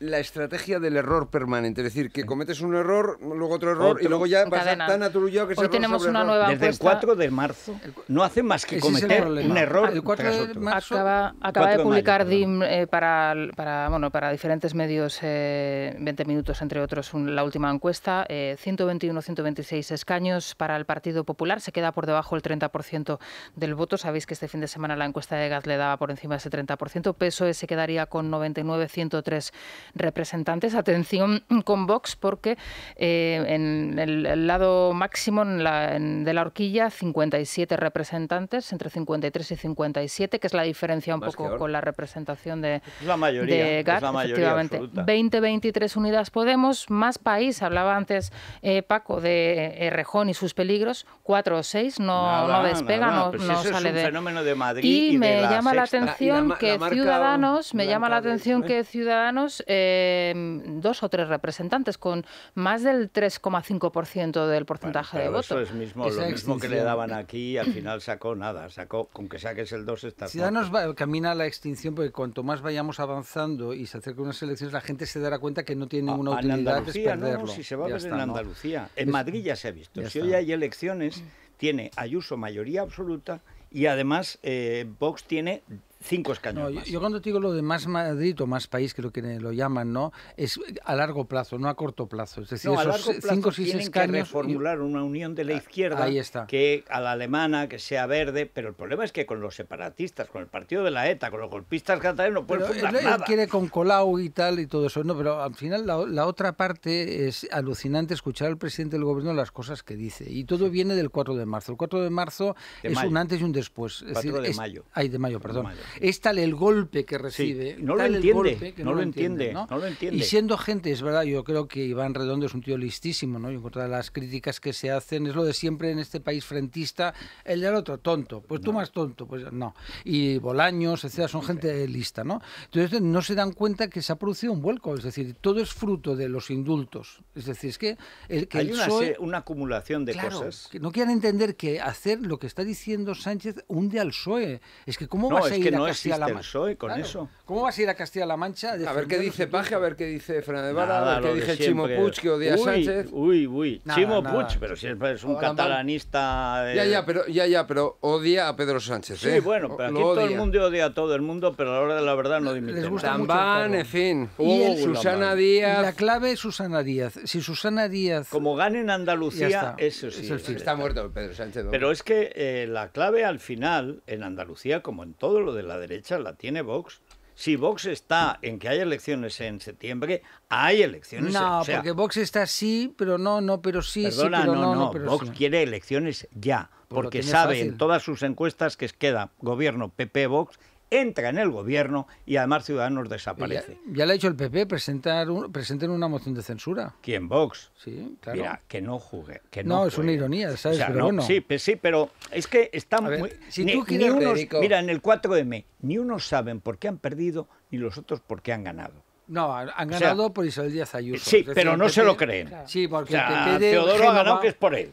la estrategia del error permanente, es decir, que cometes un error, luego otro error otro, y luego ya vas tan aturullado que se tenemos una error. Nueva desde encuesta. El cuatro de marzo no hace más que cometer un error. El cuatro de marzo acaba, acaba de publicar de mayo, D I M eh, para, para, bueno, para diferentes medios, eh, veinte minutos entre otros, un, la última encuesta, eh, ciento veintiuno a ciento veintiséis escaños para el Partido Popular, se queda por debajo el treinta por ciento del voto. Sabéis que este fin de semana la encuesta de Gaz le daba por encima de ese treinta por ciento, P S O E se quedaría con noventa y nueve a ciento tres representantes. Atención con Vox, porque eh, en el, el lado máximo en la, en, de la horquilla, cincuenta y siete representantes, entre cincuenta y tres y cincuenta y siete, que es la diferencia un más poco con la representación de la mayoría, de G A T, la mayoría absoluta. veinte veintitrés Unidas Podemos, más País, hablaba antes eh, Paco de eh, Rejón y sus peligros, cuatro o seis, no, nada, no despega, nada, no, pues no sale es un de... fenómeno de Madrid y, y me de la llama la atención la, que la Ciudadanos, me llama la atención que Ciudadanos... Eh, Eh, dos o tres representantes con más del tres coma cinco por ciento del porcentaje bueno, de voto. Eso es mismo, lo mismo que le daban aquí y al final sacó nada, sacó con que saques el dos está. Ciudadanos va, camina a la extinción porque cuanto más vayamos avanzando y se acerquen unas elecciones, la gente se dará cuenta que no tiene ninguna ah, utilidad es perderlo. No, si se va a ver está, en Andalucía. En es, Madrid ya se ha visto. Si está. Hoy hay elecciones, tiene Ayuso mayoría absoluta y además eh, Vox tiene... Cinco escaños no, yo, yo cuando te digo lo de más Madrid o más país, que lo que lo llaman, no es a largo plazo, no a corto plazo. Es decir, no, esos cinco o seis escaños... Tienen que reformular una unión de la izquierda ahí está. Que a la alemana, que sea verde, pero el problema es que con los separatistas, con el partido de la ETA, con los golpistas catalanes no pueden fundar nada. Él quiere con Colau y tal y todo eso, no, pero al final la, la otra parte es alucinante escuchar al presidente del gobierno las cosas que dice. Y todo viene del cuatro de marzo. El cuatro de marzo de es mayo. Un antes y un después. Es cuatro decir, de mayo. Es, ay, de mayo, perdón. De mayo. Es tal el golpe que recibe, sí, no, tal lo entiende, el golpe que no, no lo entiende, entiende ¿no? no lo entiende. Y siendo gente, es verdad, yo creo que Iván Redondo es un tío listísimo, ¿no? Y en contra de las críticas que se hacen, es lo de siempre en este país frentista, el del otro, tonto, pues no. Tú más tonto, pues no. Y Bolaños, etcétera, son gente lista, ¿no? Entonces no se dan cuenta que se ha producido un vuelco, es decir, todo es fruto de los indultos. Es decir, es que... El, que Hay el una, P S O E, una acumulación de claro, cosas. Que no quieren entender que hacer lo que está diciendo Sánchez hunde al P S O E. Es que cómo no, vas a ir que no no existe el P S O E con claro. eso. ¿Cómo vas a ir a Castilla-La Mancha? A ver qué dice Paje, a ver qué dice Fernández de Vara, a ver qué dice Chimo Puig, que odia a Sánchez. Uy, uy, nada, Chimo nada. Puig, pero si es, es un Ahora catalanista... De... Ya, ya, pero, ya, ya, pero odia a Pedro Sánchez. Sí, eh. bueno, pero aquí Lo todo odia. el mundo odia a todo el mundo, pero a la hora de la verdad no dimitemos. Tambán, en fin. Y el, Susana Díaz. La clave es Susana Díaz. Si Susana Díaz... Como gane en Andalucía, eso sí. Es está muerto Pedro Sánchez. Pero es que la clave al final, en Andalucía, como en todo lo de la derecha, la tiene Vox. Si Vox está en que hay elecciones en septiembre, hay elecciones. No, en, o sea, porque Vox está sí, pero no, no, pero sí, perdona, sí, pero no, no, no pero Vox sí. quiere elecciones ya, porque pues sabe fácil. en todas sus encuestas que queda gobierno P P Vox, entra en el gobierno y además Ciudadanos desaparece. Ya, ya le ha hecho el P P, presentar un, presenten una moción de censura. ¿Quién, Vox? Sí, claro. Mira, que no juegue. Que no, no es una ironía, ¿sabes? O sea, pero no, bueno. sí, sí, pero es que está ver, muy... Si ni, tú quieres, ni unos, Federico... Mira, en el cuatro eme, ni unos saben por qué han perdido, ni los otros por qué han ganado. No, han ganado o sea, por Isabel Díaz Ayuso. Sí, decir, pero no P P, se lo creen. Claro. Sí, porque o sea, el P P de Teodoro Génova... ha ganado que es por él.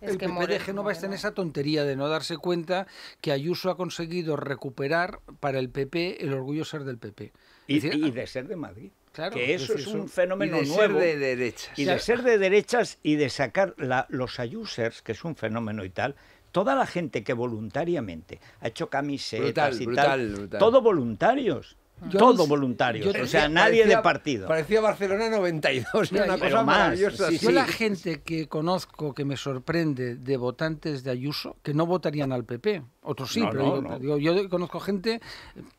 Es el que P P de Génova está en esa tontería de no darse cuenta que Ayuso ha conseguido recuperar para el P P el orgullo de ser del P P. Y, decir, y de ser de Madrid. Claro, que eso es un, un fenómeno nuevo. Y de nuevo, ser de derechas. Y de ser de derechas y de sacar la, los Ayusers, que es un fenómeno y tal, toda la gente que voluntariamente ha hecho camisetas brutal, y brutal, tal, brutal. todo voluntarios. Yo Todo voluntario, o sea, nadie parecía, de partido. Parecía Barcelona noventa y dos, Mira, una cosa más, maravillosa. Sí, sí. Yo la gente que conozco que me sorprende de votantes de Ayuso, que no votarían al P P, otros sí, no, pero no, yo, no. Digo, yo conozco gente,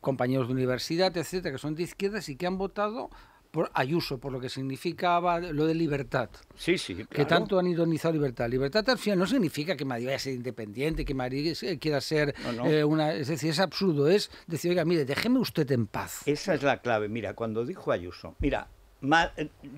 compañeros de universidad, etcétera, que son de izquierdas y que han votado por Ayuso, por lo que significaba lo de libertad. Sí, sí, claro. Que tanto han ironizado libertad. Libertad al final no significa que Madrid vaya a ser independiente, que Madrid quiera ser no, no. Eh, una... Es decir, es absurdo, es decir, oiga, mire, déjeme usted en paz. Esa es la clave. Mira, cuando dijo Ayuso, mira, ma...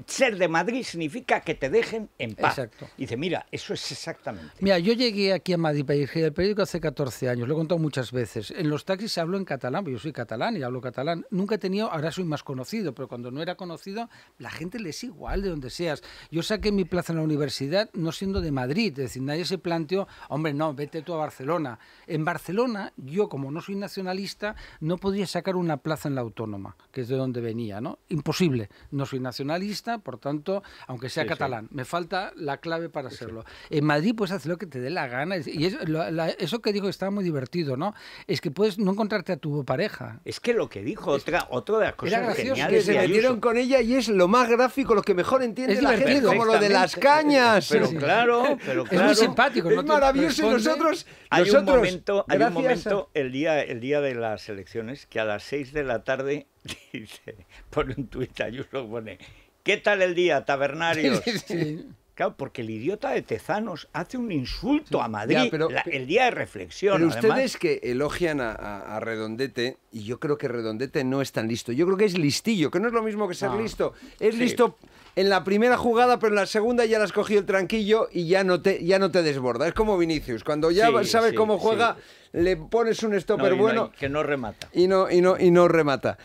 ser de Madrid significa que te dejen en paz. Exacto. Y dice, mira, eso es exactamente. Mira, yo llegué aquí a Madrid para dirigir el periódico hace catorce años, lo he contado muchas veces. En los taxis hablo en catalán, porque yo soy catalán y hablo catalán. Nunca he tenido, ahora soy más conocido, pero cuando no era conocido, la gente le es igual de donde seas. Yo saqué mi plaza en la universidad no siendo de Madrid, es decir, nadie se planteó, hombre, no, vete tú a Barcelona. En Barcelona, yo como no soy nacionalista, no podía sacar una plaza en la Autónoma, que es de donde venía, ¿no? Imposible, no soy nacionalista, por tanto, aunque sea sí, catalán, sí. me falta la clave para sí, serlo. Sí. En Madrid puedes hacer lo que te dé la gana. Y eso, lo, la, eso que dijo que estaba muy divertido, ¿no? Es que puedes no encontrarte a tu pareja. Es que lo que dijo, es, otra, otra de las cosas geniales que se metieron con ella y es lo más gráfico, lo que mejor entiende es la gente, como lo de las cañas. Pero sí, sí. claro, pero claro. Es muy simpático. Es ¿no? maravilloso. Responde. Nosotros, hay nosotros, un momento, hay un momento a... el, día, el día de las elecciones, que a las seis de la tarde... Dice, pone un tuit, Ayuso pone, ¿qué tal el día, tabernarios? Sí, sí. Claro, porque el idiota de Tezanos hace un insulto sí. a Madrid, ya, pero, la, el día de reflexión. Pero además. Ustedes que elogian a, a, a Redondete, y yo creo que Redondete no es tan listo, yo creo que es listillo, que no es lo mismo que ser no. listo, es sí. listo... En la primera jugada, pero en la segunda ya la has cogido el tranquillo y ya no te, ya no te desborda. Es como Vinicius. Cuando ya sí, sabes sí, cómo juega, sí. le pones un stopper no, y bueno... No, y que no remata. Y no, y no, y no remata.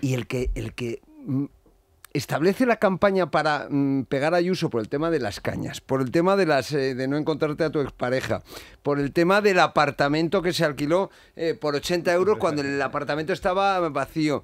Y el que, el que establece la campaña para mmm, pegar a Ayuso por el tema de las cañas, por el tema de, las, eh, de no encontrarte a tu expareja, por el tema del apartamento que se alquiló eh, por ochenta euros cuando el apartamento estaba vacío...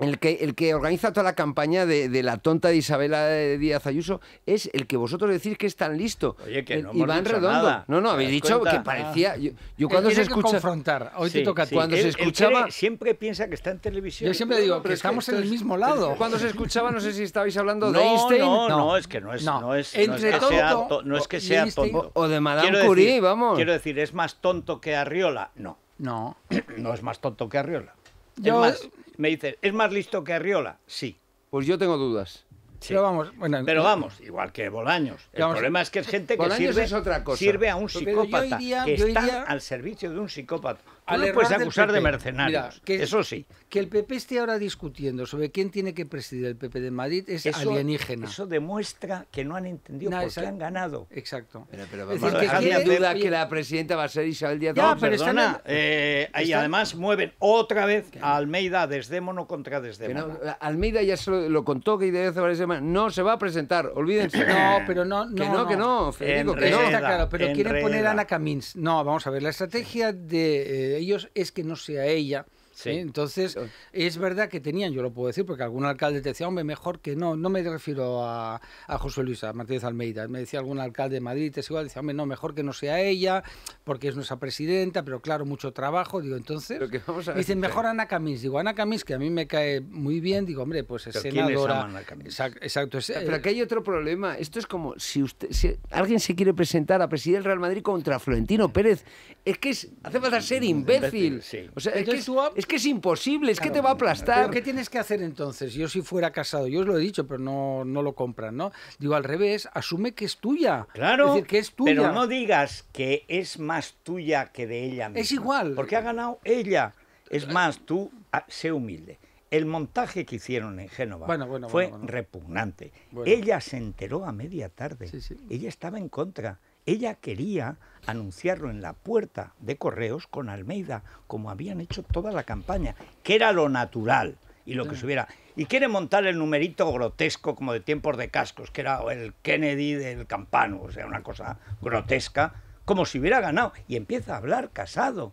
El que, el que organiza toda la campaña de, de la tonta de Isabela Díaz Ayuso es el que vosotros decís que es tan listo. Oye, que no Iván Redondo. Nada. No, no, habéis dicho cuenta? que parecía... Yo, yo cuando se escucha... confrontar. Hoy sí, te toca sí. Cuando él, se escuchaba... Quiere, siempre piensa que está en televisión. Yo siempre digo que estamos en el mismo lado. Cuando se escuchaba, no sé si estabais hablando no, de Einstein. No, no, no, es que no es... No, no es, Entre no es que todo, sea to, no es que sea Einstein, tonto. O de Madame quiero Curie, decir, vamos. Quiero decir, ¿es más tonto que Arriola? No. No. No es más tonto que Arriola. Yo... Es más, me dices, ¿es más listo que Arriola? Sí. Pues yo tengo dudas. Sí. Pero, vamos, bueno, pero vamos, igual que Bolaños. El vamos, problema es que es gente que sirve, es otra cosa. sirve a un psicópata, iría, que está iría... al servicio de un psicópata. Tú no puedes acusar de mercenarios, Mira, que, eso sí. Que el P P esté ahora discutiendo sobre quién tiene que presidir el P P de Madrid es eso, alienígena. Eso demuestra que no han entendido no, por exacto. qué han ganado. Exacto. Pero, pero vamos, es decir, que, duda que la presidenta va a ser Isabel Díaz. Ya, no, pero perdona, en, eh, y además mueven otra vez a Almeida Desdémono contra Desdémono. No, Almeida ya se lo, lo contó que ideas de varias semanas. No, se va a presentar, olvídense. No, pero no, no. Que no, no. que no, Federico, que no. Está claro, pero quieren poner a Ana Camins. No, vamos a ver, la estrategia de... Eh, ellos es que no sea ella Sí. ¿Eh? Entonces, es verdad que tenían, yo lo puedo decir, porque algún alcalde te decía, hombre, mejor que no, no me refiero a, a José Luis, a Martínez Almeida, me decía algún alcalde de Madrid, te decía, hombre, no, mejor que no sea ella, porque es nuestra presidenta, pero claro, mucho trabajo, digo, entonces, vamos a ver, dicen, mejor Ana Camís, digo, Ana Camís, que a mí me cae muy bien, digo, hombre, pues es senadora. Ana Camís. Exacto, exacto. Es, pero aquí hay otro problema, esto es como si usted, si alguien se quiere presentar a presidir el Real Madrid contra Florentino Pérez, es que es, hace falta ser imbécil, sí. O sea, es entonces, que tú Es que es imposible, es claro, que te va a aplastar. ¿Pero qué tienes que hacer entonces? Yo si fuera Casado, yo os lo he dicho, pero no, no lo compran, ¿no? Digo, al revés, asume que es tuya. Claro, es decir, que es tuya. Pero no digas que es más tuya que de ella misma. Es igual. Porque ha ganado ella. Es más, tú, sé humilde. El montaje que hicieron en Génova bueno, bueno, fue bueno, bueno. repugnante. Bueno. Ella se enteró a media tarde. Sí, sí. Ella estaba en contra. Ella quería anunciarlo en la puerta de Correos con Almeida, como habían hecho toda la campaña, que era lo natural y lo que se hubiera. Y quiere montar el numerito grotesco como de tiempos de cascos, que era el Kennedy del Campano, o sea, una cosa grotesca, como si hubiera ganado. Y empieza a hablar Casado.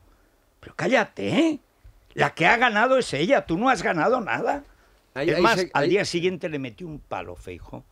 Pero cállate, ¿eh? La que ha ganado es ella, tú no has ganado nada. Ahí, es ahí, más, ahí, al ahí. día siguiente le metió un palo, Feijóo,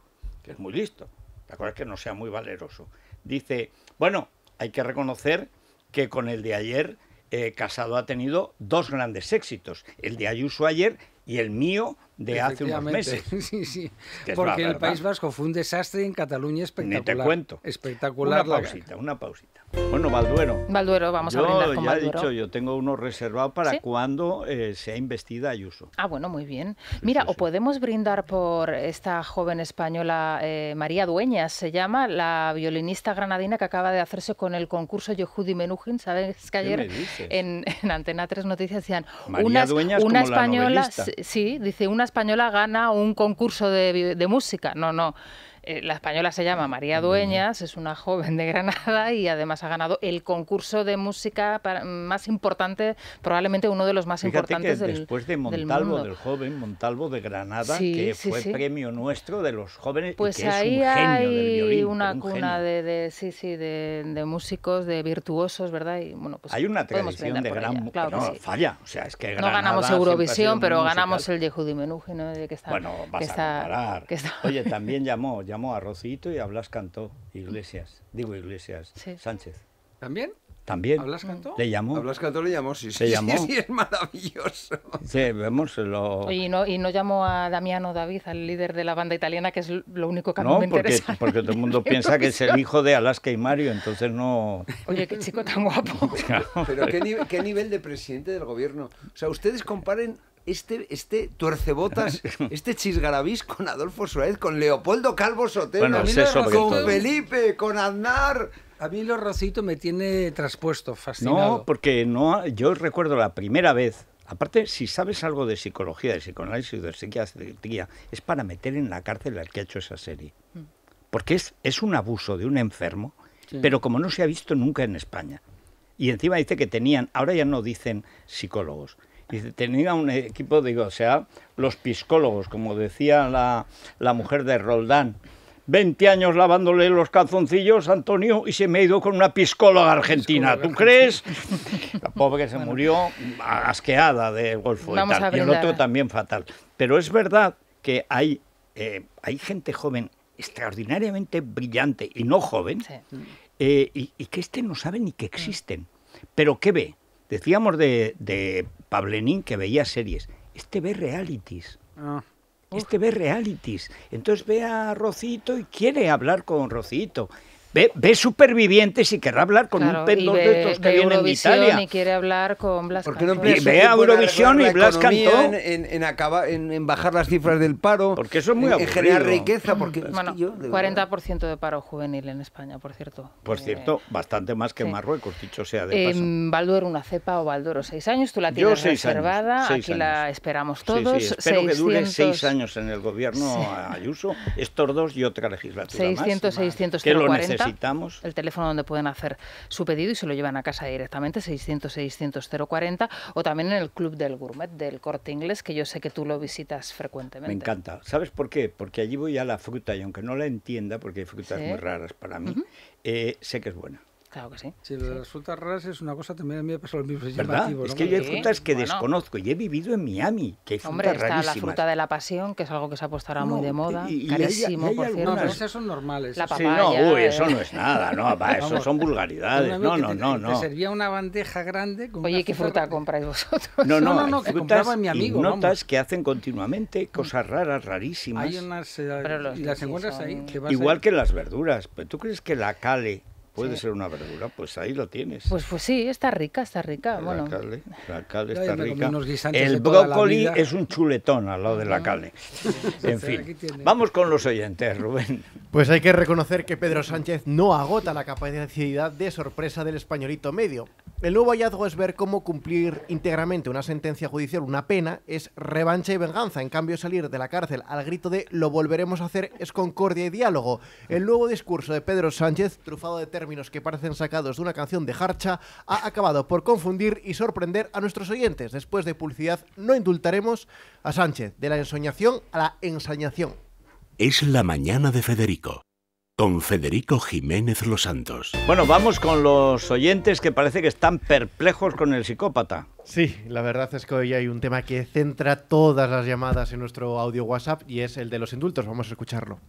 que es muy listo. La cosa es que no sea muy valeroso. Dice, bueno, hay que reconocer que con el de ayer eh, Casado ha tenido dos grandes éxitos, el de Ayuso ayer y el mío de hace unos meses. Sí, sí, porque el País Vasco fue un desastre y en Cataluña espectacular. Ni te cuento. Espectacular. Una pausita, una pausita. Bueno, Balduero. Balduero, vamos a brindar con Balduero. Yo ya he dicho, yo tengo uno reservado para ¿Sí? cuando eh, sea investida Ayuso. Ah, bueno, muy bien. Mira, sí, sí, sí. o podemos brindar por esta joven española, eh, María Dueñas se llama, la violinista granadina que acaba de hacerse con el concurso Yehudi Menuhin. ¿Sabes que ayer en, en Antena tres Noticias decían María unas, Dueñas una como española, la sí, dice una española gana un concurso de, de música? No, no. La española se llama María Dueñas, es una joven de Granada y además ha ganado el concurso de música más importante, probablemente uno de los más Fíjate importantes que del, después de Montalvo, del, del joven Montalvo de Granada, sí, que sí, fue sí. premio nuestro de los jóvenes, pues y que ahí es un genio del violín, una un cuna de, de, sí, sí, de, de músicos, de virtuosos, ¿verdad? Y, bueno, pues hay una tradición de gran claro no, sí. falla, o sea, es que Granada no ganamos Eurovisión, pero musical. ganamos el Yehudi Menuhin, ¿no? que está, bueno, vas que está, a comparar. Que está... Oye, también llamó Llamó a Rocito y a Blas cantó Iglesias, digo Iglesias, sí. Sánchez. ¿También? También. ¿A Blas cantó? Le llamó. A Blas cantó le llamó, sí, sí, llamó. sí, sí es maravilloso. Sí, vemos lo... Y no, y no llamó a Damiano David, al líder de la banda italiana, que es lo único que a mí no, me porque, interesa. No, porque todo el mundo piensa que es el hijo de Alaska y Mario, entonces no... Oye, qué chico tan guapo. Pero qué nivel, qué nivel de presidente del gobierno. O sea, ustedes comparen... Este, este tuercebotas, este chisgarabís con Adolfo Suárez, con Leopoldo Calvo Sotelo, bueno, es eso, con Felipe, con Aznar... A mí los Rocito me tiene traspuesto, fascinado. No, porque no, yo recuerdo la primera vez, aparte si sabes algo de psicología, de psicoanálisis, de psiquiatría, es para meter en la cárcel al que ha hecho esa serie. Porque es, es un abuso de un enfermo, sí. pero como no se ha visto nunca en España. Y encima dice que tenían, ahora ya no dicen psicólogos, dice, tenía un equipo, digo, o sea, los piscólogos, como decía la, la mujer de Roldán, veinte años lavándole los calzoncillos, Antonio, y se me ha ido con una piscóloga argentina, ¿tú crees? La pobre que se bueno. murió asqueada de golfo Vamos y tal, y el otro también fatal. Pero es verdad que hay, eh, hay gente joven extraordinariamente brillante, y no joven, sí. eh, y, y que este no sabe ni que existen. ¿Pero qué ve? Decíamos de, de Pablenín que veía series. Este ve realities. Ah. Este ve realities. Entonces ve a Rocito y quiere hablar con Rocito. Ve, ve Supervivientes y querrá hablar con claro, un pendón de estos que vienen de Italia. Y quiere hablar con Blas Cantó. No y ve a Eurovisión y Blas Cantó. En, en, en, acaba, en, en bajar las cifras del paro. Porque eso es muy en, aburrido. En generar riqueza. Porque bueno, yo, de cuarenta por ciento de paro juvenil en España, por cierto. Por eh, cierto, bastante más que sí. Marruecos, dicho sea de paso. Eh, Balduero una cepa o Balduero seis años. Tú la tienes yo, reservada. Años, Aquí años. la esperamos todos. Sí, sí, espero seiscientos... que dure seis años en el gobierno sí. Ayuso. Estos dos y otra legislatura seiscientos, más. seiscientos, cuarenta. Necesitamos. El teléfono donde pueden hacer su pedido y se lo llevan a casa directamente, seiscientos, seiscientos, cero cuarenta, o también en el Club del Gourmet del Corte Inglés, que yo sé que tú lo visitas frecuentemente. Me encanta. ¿Sabes por qué? Porque allí voy a la fruta y aunque no la entienda, porque hay frutas ¿Sí? muy raras para mí, uh-huh. eh, sé que es buena. Claro que sí. Sí, lo de las frutas raras es una cosa, también a mí me ha pasado lo mismo. Es ¿verdad? Llamativo, ¿no? Es que yo hay frutas que bueno. desconozco y he vivido en Miami, que hay frutas Hombre, está rarísimas. La fruta de la pasión, que es algo que se ha puesto ahora no, muy de moda, y, y carísimo, y hay, y hay por algunas... cierto. No, esas son normales. La papaya, sí, no, uy, eso no es nada, no, va, eso son vulgaridades, no, no, te, no, no. Te servía una bandeja grande... Con Oye, ¿qué fruta compráis vosotros? No, no, no, no, hay que compraba mi amigo. Notas vamos. que hacen continuamente cosas raras, rarísimas. Hay unas... Eh, y las encuentras ahí. Igual que las verduras, pero ¿tú crees que la cale... Puede sí. ser una verdura, pues ahí lo tienes. Pues pues sí, está rica, está rica. La bueno. cale, la cale está rica. El brócoli es un chuletón al lado de la cale. En fin, vamos con los oyentes, Rubén. Pues hay que reconocer que Pedro Sánchez no agota la capacidad de sorpresa del españolito medio. El nuevo hallazgo es ver cómo cumplir íntegramente una sentencia judicial, una pena, es revancha y venganza. En cambio, salir de la cárcel al grito de lo volveremos a hacer es concordia y diálogo. El nuevo discurso de Pedro Sánchez, trufado de términos que parecen sacados de una canción de Jarcha, ha acabado por confundir y sorprender a nuestros oyentes. Después de publicidad, no indultaremos a Sánchez, de la ensoñación a la ensañación. Es la mañana de Federico, con Federico Jiménez Los Santos. Bueno, vamos con los oyentes, que parece que están perplejos con el psicópata. Sí, la verdad es que hoy hay un tema que centra todas las llamadas en nuestro audio WhatsApp y es el de los indultos. Vamos a escucharlo.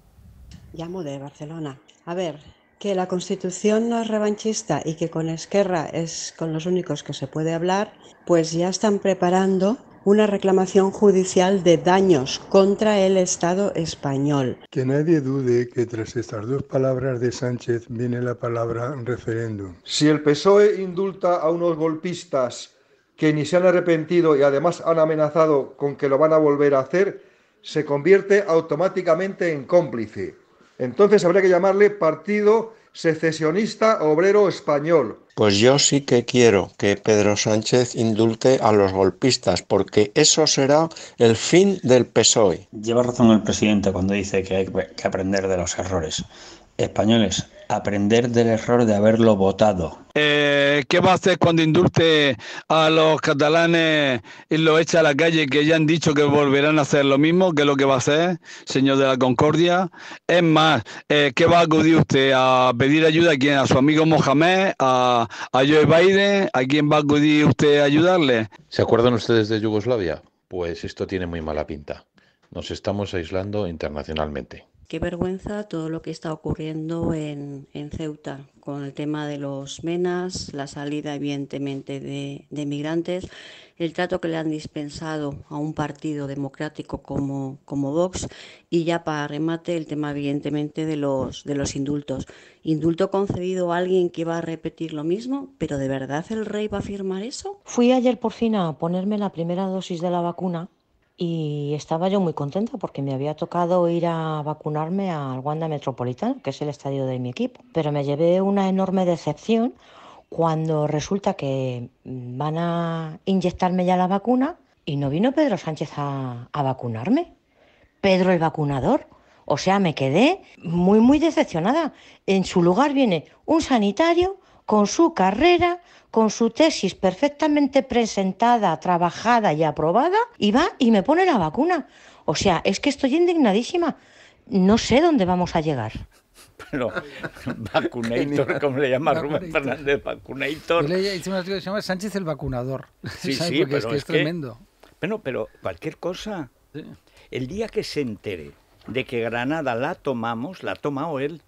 Llamo de Barcelona. A ver... que la Constitución no es revanchista y que con Esquerra es con los únicos que se puede hablar, pues ya están preparando una reclamación judicial de daños contra el Estado español. Que nadie dude que tras estas dos palabras de Sánchez viene la palabra referéndum. Si el P S O E indulta a unos golpistas que ni se han arrepentido y además han amenazado con que lo van a volver a hacer, se convierte automáticamente en cómplice. Entonces habría que llamarle Partido Secesionista Obrero Español. Pues yo sí que quiero que Pedro Sánchez indulte a los golpistas, porque eso será el fin del P S O E. Lleva razón el presidente cuando dice que hay que aprender de los errores. Españoles, aprender del error de haberlo votado. Eh, ¿Qué va a hacer cuando indulte a los catalanes y lo echa a la calle, que ya han dicho que volverán a hacer lo mismo? ¿Qué es lo que va a hacer, señor de la Concordia? Es más, eh, ¿qué va a acudir usted? ¿A pedir ayuda a quién? ¿A su amigo Mohamed? ¿A, a Joe Biden? ¿A quién va a acudir usted a ayudarle? ¿Se acuerdan ustedes de Yugoslavia? Pues esto tiene muy mala pinta. Nos estamos aislando internacionalmente. Qué vergüenza todo lo que está ocurriendo en, en Ceuta, con el tema de los menas, la salida evidentemente de, de migrantes, el trato que le han dispensado a un partido democrático como, como Vox, y ya para remate el tema evidentemente de los, de los indultos. Indulto concedido a alguien que va a repetir lo mismo, pero ¿de verdad el rey va a firmar eso? Fui ayer por fin a ponerme la primera dosis de la vacuna. Y estaba yo muy contenta porque me había tocado ir a vacunarme al Wanda Metropolitano, que es el estadio de mi equipo. Pero me llevé una enorme decepción cuando resulta que van a inyectarme ya la vacuna y no vino Pedro Sánchez a, a vacunarme. Pedro el vacunador. O sea, me quedé muy, muy decepcionada. En su lugar viene un sanitario con su carrera, con su tesis perfectamente presentada, trabajada y aprobada, y va y me pone la vacuna. O sea, es que estoy indignadísima. No sé dónde vamos a llegar. Pero Vacunator, como le llama Rubén Fernández, Vacunator. Yo le hice una que se llama Sánchez el Vacunador. Sí, sí, porque pero es, que es, es tremendo. Que, bueno, pero cualquier cosa. El día que se entere de que Granada la tomamos, la toma o él.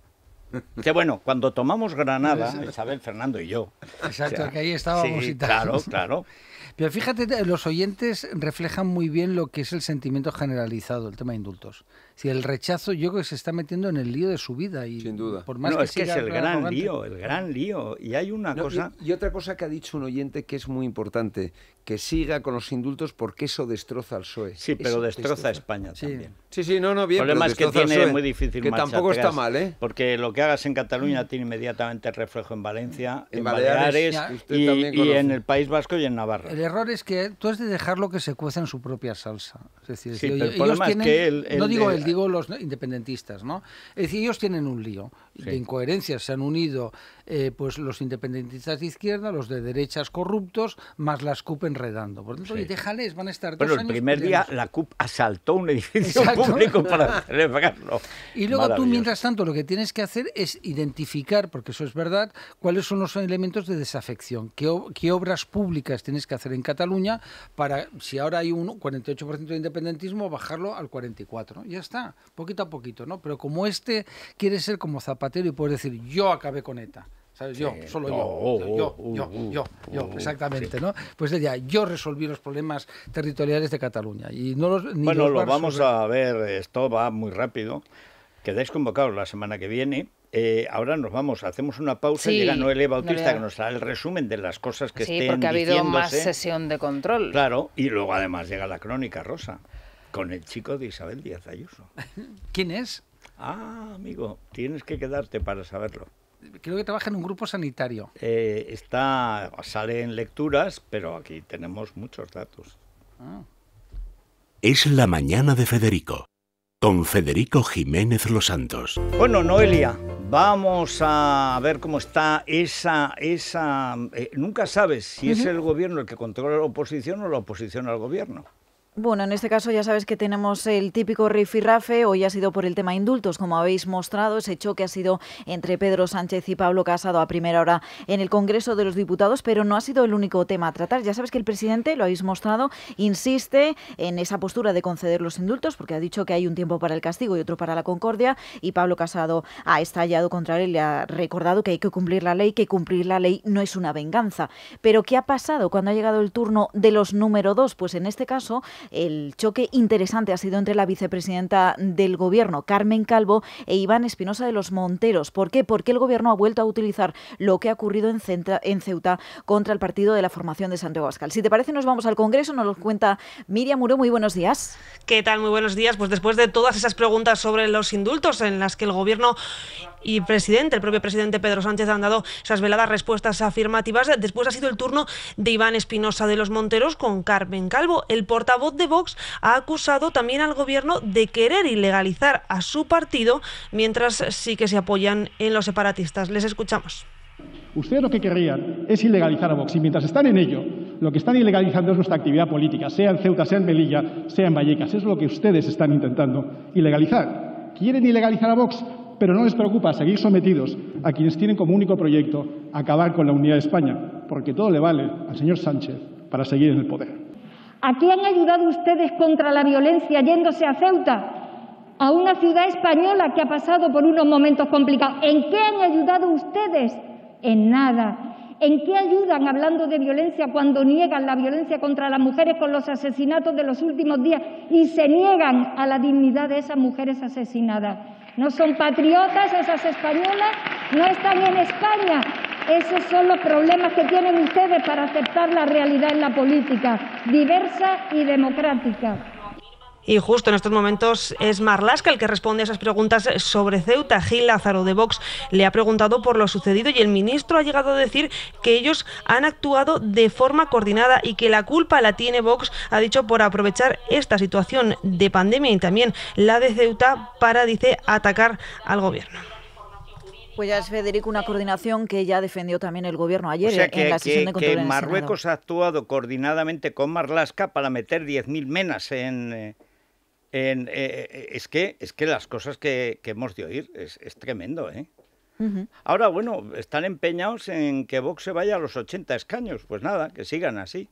Dice, bueno, cuando tomamos Granada, Isabel, Fernando y yo. Exacto, o sea, que ahí estábamos sí, y tal. Claro, claro. Pero fíjate, los oyentes reflejan muy bien lo que es el sentimiento generalizado, el tema de indultos. Si el rechazo, yo creo que se está metiendo en el lío de su vida. Y sin duda. Por más no, que es que es el gran lío, el gran lío. Y hay una no, cosa... Y, y otra cosa que ha dicho un oyente que es muy importante, que siga con los indultos porque eso destroza al P S O E. Sí, pero eso destroza, destroza a España sí. también. Sí, sí, no, no, bien. El problema es que tiene P S O E, muy difícil que marcha, tampoco está mal, ¿eh? Porque lo que hagas en Cataluña tiene inmediatamente reflejo en Valencia, en, en Baleares, Baleares y, y en el País Vasco y en Navarra. El error es que tú has de dejarlo que se cueza en su propia salsa. Es decir, sí, ellos, ellos tienen, es que el, el no digo de... él, digo los independentistas, ¿no? Es decir, ellos tienen un lío sí. de incoherencias. Se han unido eh, pues los independentistas de izquierda, los de derechas corruptos, más la C U P enredando. Por tanto, sí. oye, déjales, van a estar Pero dos años... Pero el primer día la C U P asaltó un edificio Exacto. público para celebrarlo. Y luego tú, mientras tanto, lo que tienes que hacer es identificar, porque eso es verdad, cuáles son los elementos de desafección, qué, qué obras públicas tienes que hacer en Cataluña para, si ahora hay un cuarenta y ocho por ciento de independentismo, bajarlo al cuarenta y cuatro por ciento. Ya está, poquito a poquito, ¿no? Pero como este quiere ser como Zapatero y puede decir, yo acabé con ETA. ¿Sabes? Yo, solo yo, yo, yo, yo, yo, exactamente, ¿no? Pues ella, yo resolví los problemas territoriales de Cataluña. Y no los, ni bueno, lo vamos a ver, esto va muy rápido. Quedáis convocados la semana que viene. Eh, ahora nos vamos, hacemos una pausa y sí, llega Noelia Bautista, que nos da el resumen de las cosas que sí, estén Sí, porque ha habido más sesión de control. Claro, y luego además llega la crónica rosa, con el chico de Isabel Díaz Ayuso. ¿Quién es? Ah, amigo, tienes que quedarte para saberlo. Creo que trabaja en un grupo sanitario. Eh, está, sale en lecturas, pero aquí tenemos muchos datos. Ah. Es la mañana de Federico, con Federico Jiménez Los Santos. Bueno, Noelia, vamos a ver cómo está esa... esa eh, nunca sabes si uh-huh. es el gobierno el que controla la oposición o la oposición al gobierno. Bueno, en este caso ya sabes que tenemos el típico rifirrafe, hoy ha sido por el tema indultos, como habéis mostrado, ese choque ha sido entre Pedro Sánchez y Pablo Casado a primera hora en el Congreso de los Diputados, pero no ha sido el único tema a tratar. Ya sabes que el presidente, lo habéis mostrado, insiste en esa postura de conceder los indultos, porque ha dicho que hay un tiempo para el castigo y otro para la concordia, y Pablo Casado ha estallado contra él y ha recordado que hay que cumplir la ley, que cumplir la ley no es una venganza. Pero ¿qué ha pasado cuando ha llegado el turno de los número dos? Pues en este caso... El choque interesante ha sido entre la vicepresidenta del Gobierno, Carmen Calvo, e Iván Espinosa de los Monteros. ¿Por qué? Porque el Gobierno ha vuelto a utilizar lo que ha ocurrido en, Centra, en Ceuta contra el partido de la formación de Santiago Abascal. Si te parece, nos vamos al Congreso, nos lo cuenta Miriam Muro. Muy buenos días. ¿Qué tal? Muy buenos días. Pues después de todas esas preguntas sobre los indultos en las que el Gobierno y presidente, el propio presidente Pedro Sánchez han dado esas veladas respuestas afirmativas, después ha sido el turno de Iván Espinosa de los Monteros con Carmen Calvo. El portavoz de Vox ha acusado también al gobierno de querer ilegalizar a su partido, mientras sí que se apoyan en los separatistas. Les escuchamos. Ustedes lo que querrían es ilegalizar a Vox y mientras están en ello, lo que están ilegalizando es nuestra actividad política, sea en Ceuta, sea en Melilla, sea en Vallecas. Es lo que ustedes están intentando ilegalizar. Quieren ilegalizar a Vox, pero no les preocupa seguir sometidos a quienes tienen como único proyecto acabar con la unidad de España, porque todo le vale al señor Sánchez para seguir en el poder. ¿A qué han ayudado ustedes contra la violencia yéndose a Ceuta? A una ciudad española que ha pasado por unos momentos complicados. ¿En qué han ayudado ustedes? En nada. ¿En qué ayudan hablando de violencia cuando niegan la violencia contra las mujeres con los asesinatos de los últimos días y se niegan a la dignidad de esas mujeres asesinadas? No son patriotas esas españolas, no están en España. Esos son los problemas que tienen ustedes para aceptar la realidad en la política, diversa y democrática. Y justo en estos momentos es Marlasca el que responde a esas preguntas sobre Ceuta. Gil Lázaro de Vox le ha preguntado por lo sucedido y el ministro ha llegado a decir que ellos han actuado de forma coordinada y que la culpa la tiene Vox, ha dicho, por aprovechar esta situación de pandemia y también la de Ceuta para, dice, atacar al gobierno. Pues ya es, Federico, una coordinación que ya defendió también el gobierno ayer, o sea que, en la sesión que, de control que en Marruecos ha actuado coordinadamente con Marlasca para meter diez mil menas en... en eh, es, que, es que las cosas que, que hemos de oír es, es tremendo, ¿eh? Uh-huh. Ahora, bueno, están empeñados en que Vox se vaya a los ochenta escaños. Pues nada, que sigan así.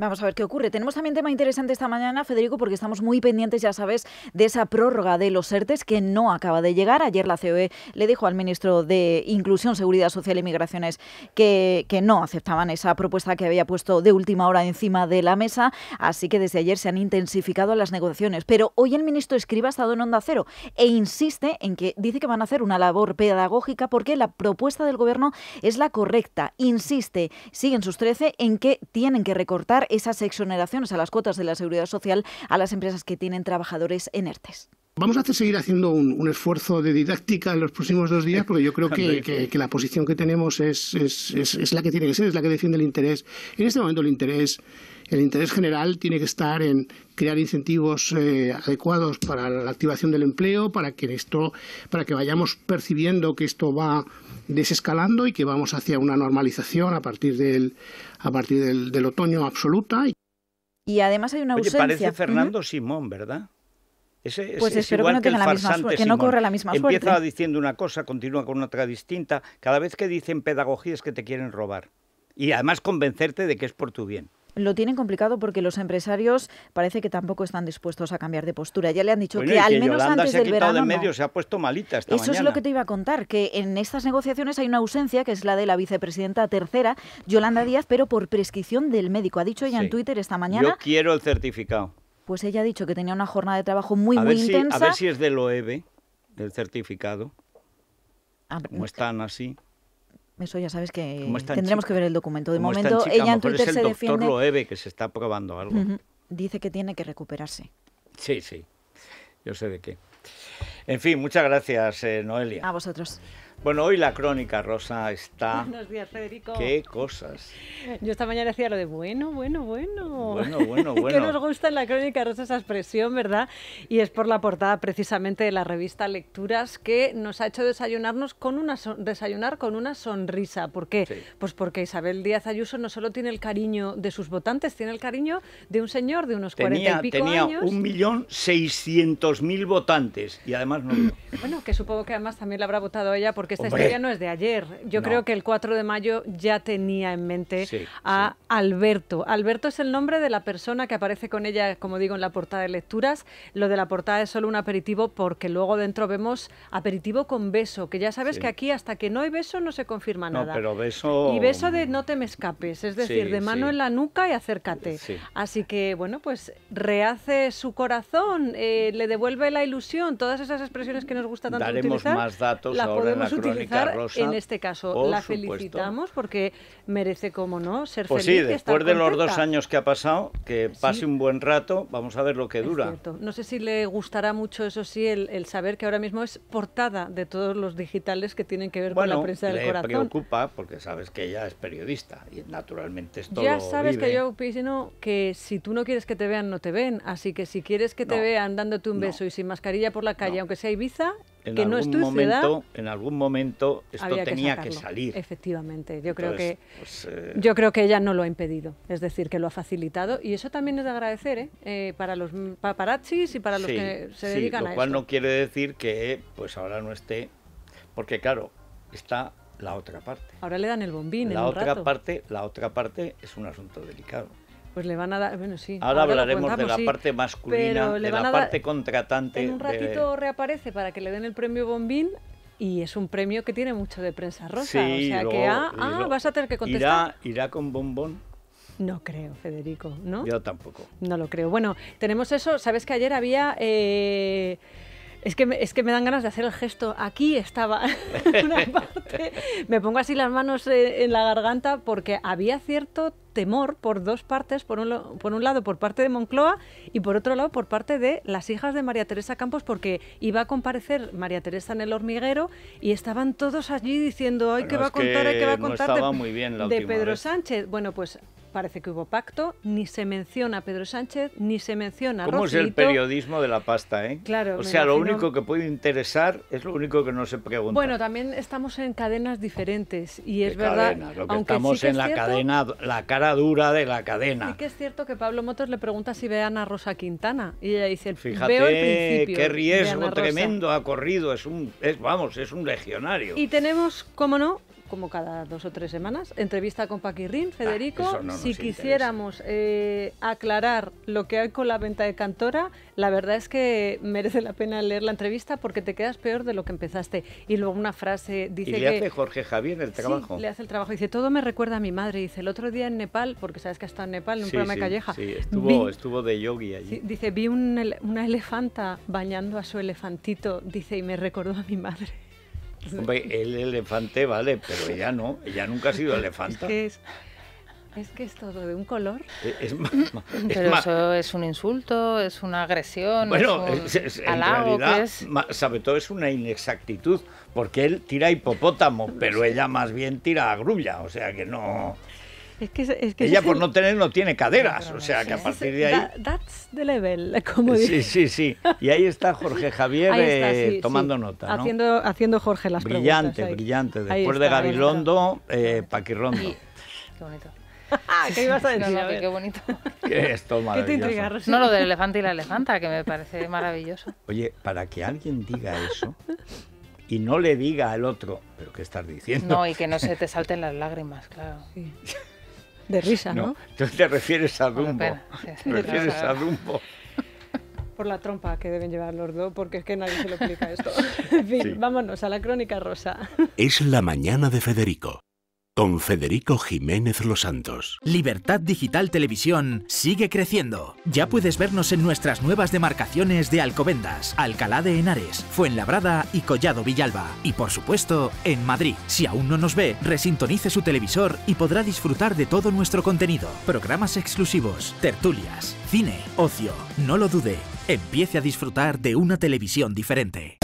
Vamos a ver qué ocurre. Tenemos también tema interesante esta mañana, Federico, porque estamos muy pendientes, ya sabes, de esa prórroga de los E R T E s que no acaba de llegar. Ayer la C O E le dijo al ministro de Inclusión, Seguridad Social y Migraciones que, que no aceptaban esa propuesta que había puesto de última hora encima de la mesa. Así que desde ayer se han intensificado las negociaciones. Pero hoy el ministro Escribá ha estado en Onda Cero e insiste en que dice que van a hacer una labor pedagógica porque la propuesta del gobierno es la correcta. Insiste, siguen sus trece, en que tienen que recortar esas exoneraciones a las cuotas de la seguridad social a las empresas que tienen trabajadores en E R T E s. Vamos a hacer, seguir haciendo un, un esfuerzo de didáctica en los próximos dos días, porque yo creo que, que, que la posición que tenemos es, es, es, es la que tiene que ser, es la que defiende el interés. En este momento el interés, el interés general tiene que estar en crear incentivos eh, adecuados para la activación del empleo, para que esto, para que vayamos percibiendo que esto va desescalando y que vamos hacia una normalización a partir del, a partir del, del otoño absoluta. Y además hay una ausencia. Oye, parece Fernando uh-huh. Simón, ¿verdad? Ese, pues es, espero es que no tenga la misma suerte, que no corra la misma suerte. Empieza diciendo una cosa, continúa con otra distinta. Cada vez que dicen pedagogía es que te quieren robar. Y además convencerte de que es por tu bien. Lo tienen complicado porque los empresarios parece que tampoco están dispuestos a cambiar de postura. Ya le han dicho bueno, que al que menos Yolanda antes del verano de medio, no. Se ha puesto malita esta Eso mañana. Es lo que te iba a contar, que en estas negociaciones hay una ausencia, que es la de la vicepresidenta tercera, Yolanda Díaz, pero por prescripción del médico. Ha dicho ella sí. en Twitter esta mañana... Yo quiero el certificado. Pues ella ha dicho que tenía una jornada de trabajo muy, a muy si, intensa. A ver si es del O E B, del certificado. Ah, ¿Cómo están así? Eso ya sabes que tendremos chica? que ver el documento. De momento, chica? ella en Twitter se defiende... es el doctor Loewe que se está probando algo. Uh-huh. Dice que tiene que recuperarse. Sí, sí. Yo sé de qué. En fin, muchas gracias, eh, Noelia. A vosotros. Bueno, hoy la crónica rosa está... Buenos días, Federico. Qué cosas. Yo esta mañana decía lo de bueno, bueno, bueno. Bueno, bueno, bueno. Que nos gusta en la crónica rosa esa expresión, ¿verdad? Y es por la portada precisamente de la revista Lecturas que nos ha hecho desayunarnos con una so desayunar con una sonrisa. ¿Por qué? Sí. Pues porque Isabel Díaz Ayuso no solo tiene el cariño de sus votantes, tiene el cariño de un señor de unos cuarenta y pico tenía años. Tenía un millón seiscientos mil votantes y además no... Bueno, que supongo que además también la habrá votado ella porque... Porque esta Hombre. historia no es de ayer. Yo no. creo que el cuatro de mayo ya tenía en mente sí, a sí. Alberto. Alberto es el nombre de la persona que aparece con ella, como digo, en la portada de Lecturas. Lo de la portada es solo un aperitivo porque luego dentro vemos aperitivo con beso, que ya sabes sí. que aquí hasta que no hay beso no se confirma no, nada. Pero beso... Y beso de no te me escapes, es decir, sí, de mano sí. en la nuca y acércate. Sí. Así que, bueno, pues rehace su corazón, eh, le devuelve la ilusión, todas esas expresiones que nos gusta tanto Daremos utilizar. Más datos la ahora podemos en la utilizar rosa, en este caso. Por la supuesto. felicitamos porque merece, como no, ser pues feliz. Pues sí, después de los dos años que ha pasado, que pase sí. un buen rato, vamos a ver lo que dura. No sé si le gustará mucho, eso sí, el, el saber que ahora mismo es portada de todos los digitales que tienen que ver bueno, con la prensa del corazón. Bueno, le preocupa porque sabes que ella es periodista y naturalmente esto Ya sabes vive. que yo opino que si tú no quieres que te vean, no te ven. Así que si quieres que no, te vean dándote un no, beso y sin mascarilla por la calle, no. aunque sea Ibiza... En que algún no es tu momento, ciudad, en algún momento esto había que tenía sacarlo. que salir. Efectivamente, yo creo Entonces, que pues, eh... yo creo que ella no lo ha impedido, es decir, que lo ha facilitado y eso también es de agradecer ¿eh? Eh, para los paparazzis y para los sí, que se sí, dedican a esto. Lo cual no quiere decir que pues ahora no esté, porque claro, está la otra parte. Ahora le dan el bombín. La en otra un rato. parte, la otra parte es un asunto delicado. Pues le van a dar... Bueno, sí, ahora, ahora hablaremos de la sí, parte masculina, de la parte contratante. En un ratito de... reaparece para que le den el premio Bombín y es un premio que tiene mucho de prensa rosa. Sí, o sea lo, que ah, ah, vas a tener que contestar. Irá, irá con bombón. No creo, Federico, ¿no? Yo tampoco. No lo creo. Bueno, tenemos eso. Sabes que ayer había... Eh... Es que, me, es que me dan ganas de hacer el gesto. Aquí estaba una parte. Me pongo así las manos en, en la garganta porque había cierto temor por dos partes. Por un, lo, por un lado, por parte de Moncloa y por otro lado, por parte de las hijas de María Teresa Campos, porque iba a comparecer María Teresa en El Hormiguero y estaban todos allí diciendo ay, bueno, ¿qué va a contar? Que ¿Qué va a contar? No estaba de, muy bien la de Pedro vez. Sánchez. Bueno, pues... Parece que hubo pacto, ni se menciona a Pedro Sánchez, ni se menciona a Rosellito. ¿Cómo es el periodismo de la pasta, eh? Claro. O sea, lo único que puede interesar es lo único que no se pregunta. Bueno, también estamos en cadenas diferentes y es verdad... Cadenas? Lo que aunque estamos sí que en es la cierto, cadena, la cara dura de la cadena. Sí que es cierto que Pablo Motos le pregunta si ve a Ana Rosa Quintana y ella dice, fíjate, veo el principio qué riesgo tremendo ha corrido, es un, es, vamos, es un legionario. Y tenemos, cómo no... como cada dos o tres semanas, entrevista con Paquirrín, Federico. Ah, no si quisiéramos eh, aclarar lo que hay con la venta de Cantora, la verdad es que merece la pena leer la entrevista porque te quedas peor de lo que empezaste. Y luego una frase dice... Y le que, hace Jorge Javier el trabajo. Sí, le hace el trabajo. Dice, todo me recuerda a mi madre. Dice, el otro día en Nepal, porque sabes que ha estado en Nepal, en un sí, programa sí, de Calleja. Sí, estuvo, vi, estuvo de yogi allí. Sí, dice, vi un, una elefanta bañando a su elefantito, dice, y me recordó a mi madre. Hombre, el elefante vale, pero ella no, ella nunca ha sido elefanta. Es que es, Es que es todo de un color. Es, es es Pero eso es un insulto, es una agresión, bueno, es un es, es, halago, en realidad, es... sobre todo es una inexactitud, porque él tira hipopótamo, pero ella más bien tira a grulla, o sea que no... Es que, es que ella por el... no tener no tiene caderas, o sea que a partir de ahí... That, that's the level, como dice. Sí, sí, sí. Y ahí está Jorge Javier está, sí, eh, tomando sí. nota, ¿no? Haciendo, haciendo Jorge las brillante, preguntas. Brillante, brillante. Después está, de Gabilondo, eh, Paquirrondo. Sí. Qué bonito. ¿Qué ibas a decir? No, no, qué bonito. ¿Qué es esto maravilloso? ¿Qué te intriga, no, lo del elefante y la elefanta, que me parece maravilloso. Oye, para que alguien diga eso... Y no le diga al otro, ¿pero qué estás diciendo? No, y que no se te salten las lágrimas, claro. Sí. De risa, ¿no? Tú no, te refieres a Dumbo. Pena, sí, sí, te refieres a Dumbo. Por la trompa que deben llevar los dos, porque es que nadie se lo explica esto. En fin, sí. Vámonos a la crónica rosa. Es la mañana de Federico, con Federico Jiménez Los Santos. Libertad Digital Televisión sigue creciendo. Ya puedes vernos en nuestras nuevas demarcaciones de Alcobendas, Alcalá de Henares, Fuenlabrada y Collado Villalba. Y por supuesto, en Madrid. Si aún no nos ve, resintonice su televisor y podrá disfrutar de todo nuestro contenido. Programas exclusivos, tertulias, cine, ocio. No lo dude, empiece a disfrutar de una televisión diferente.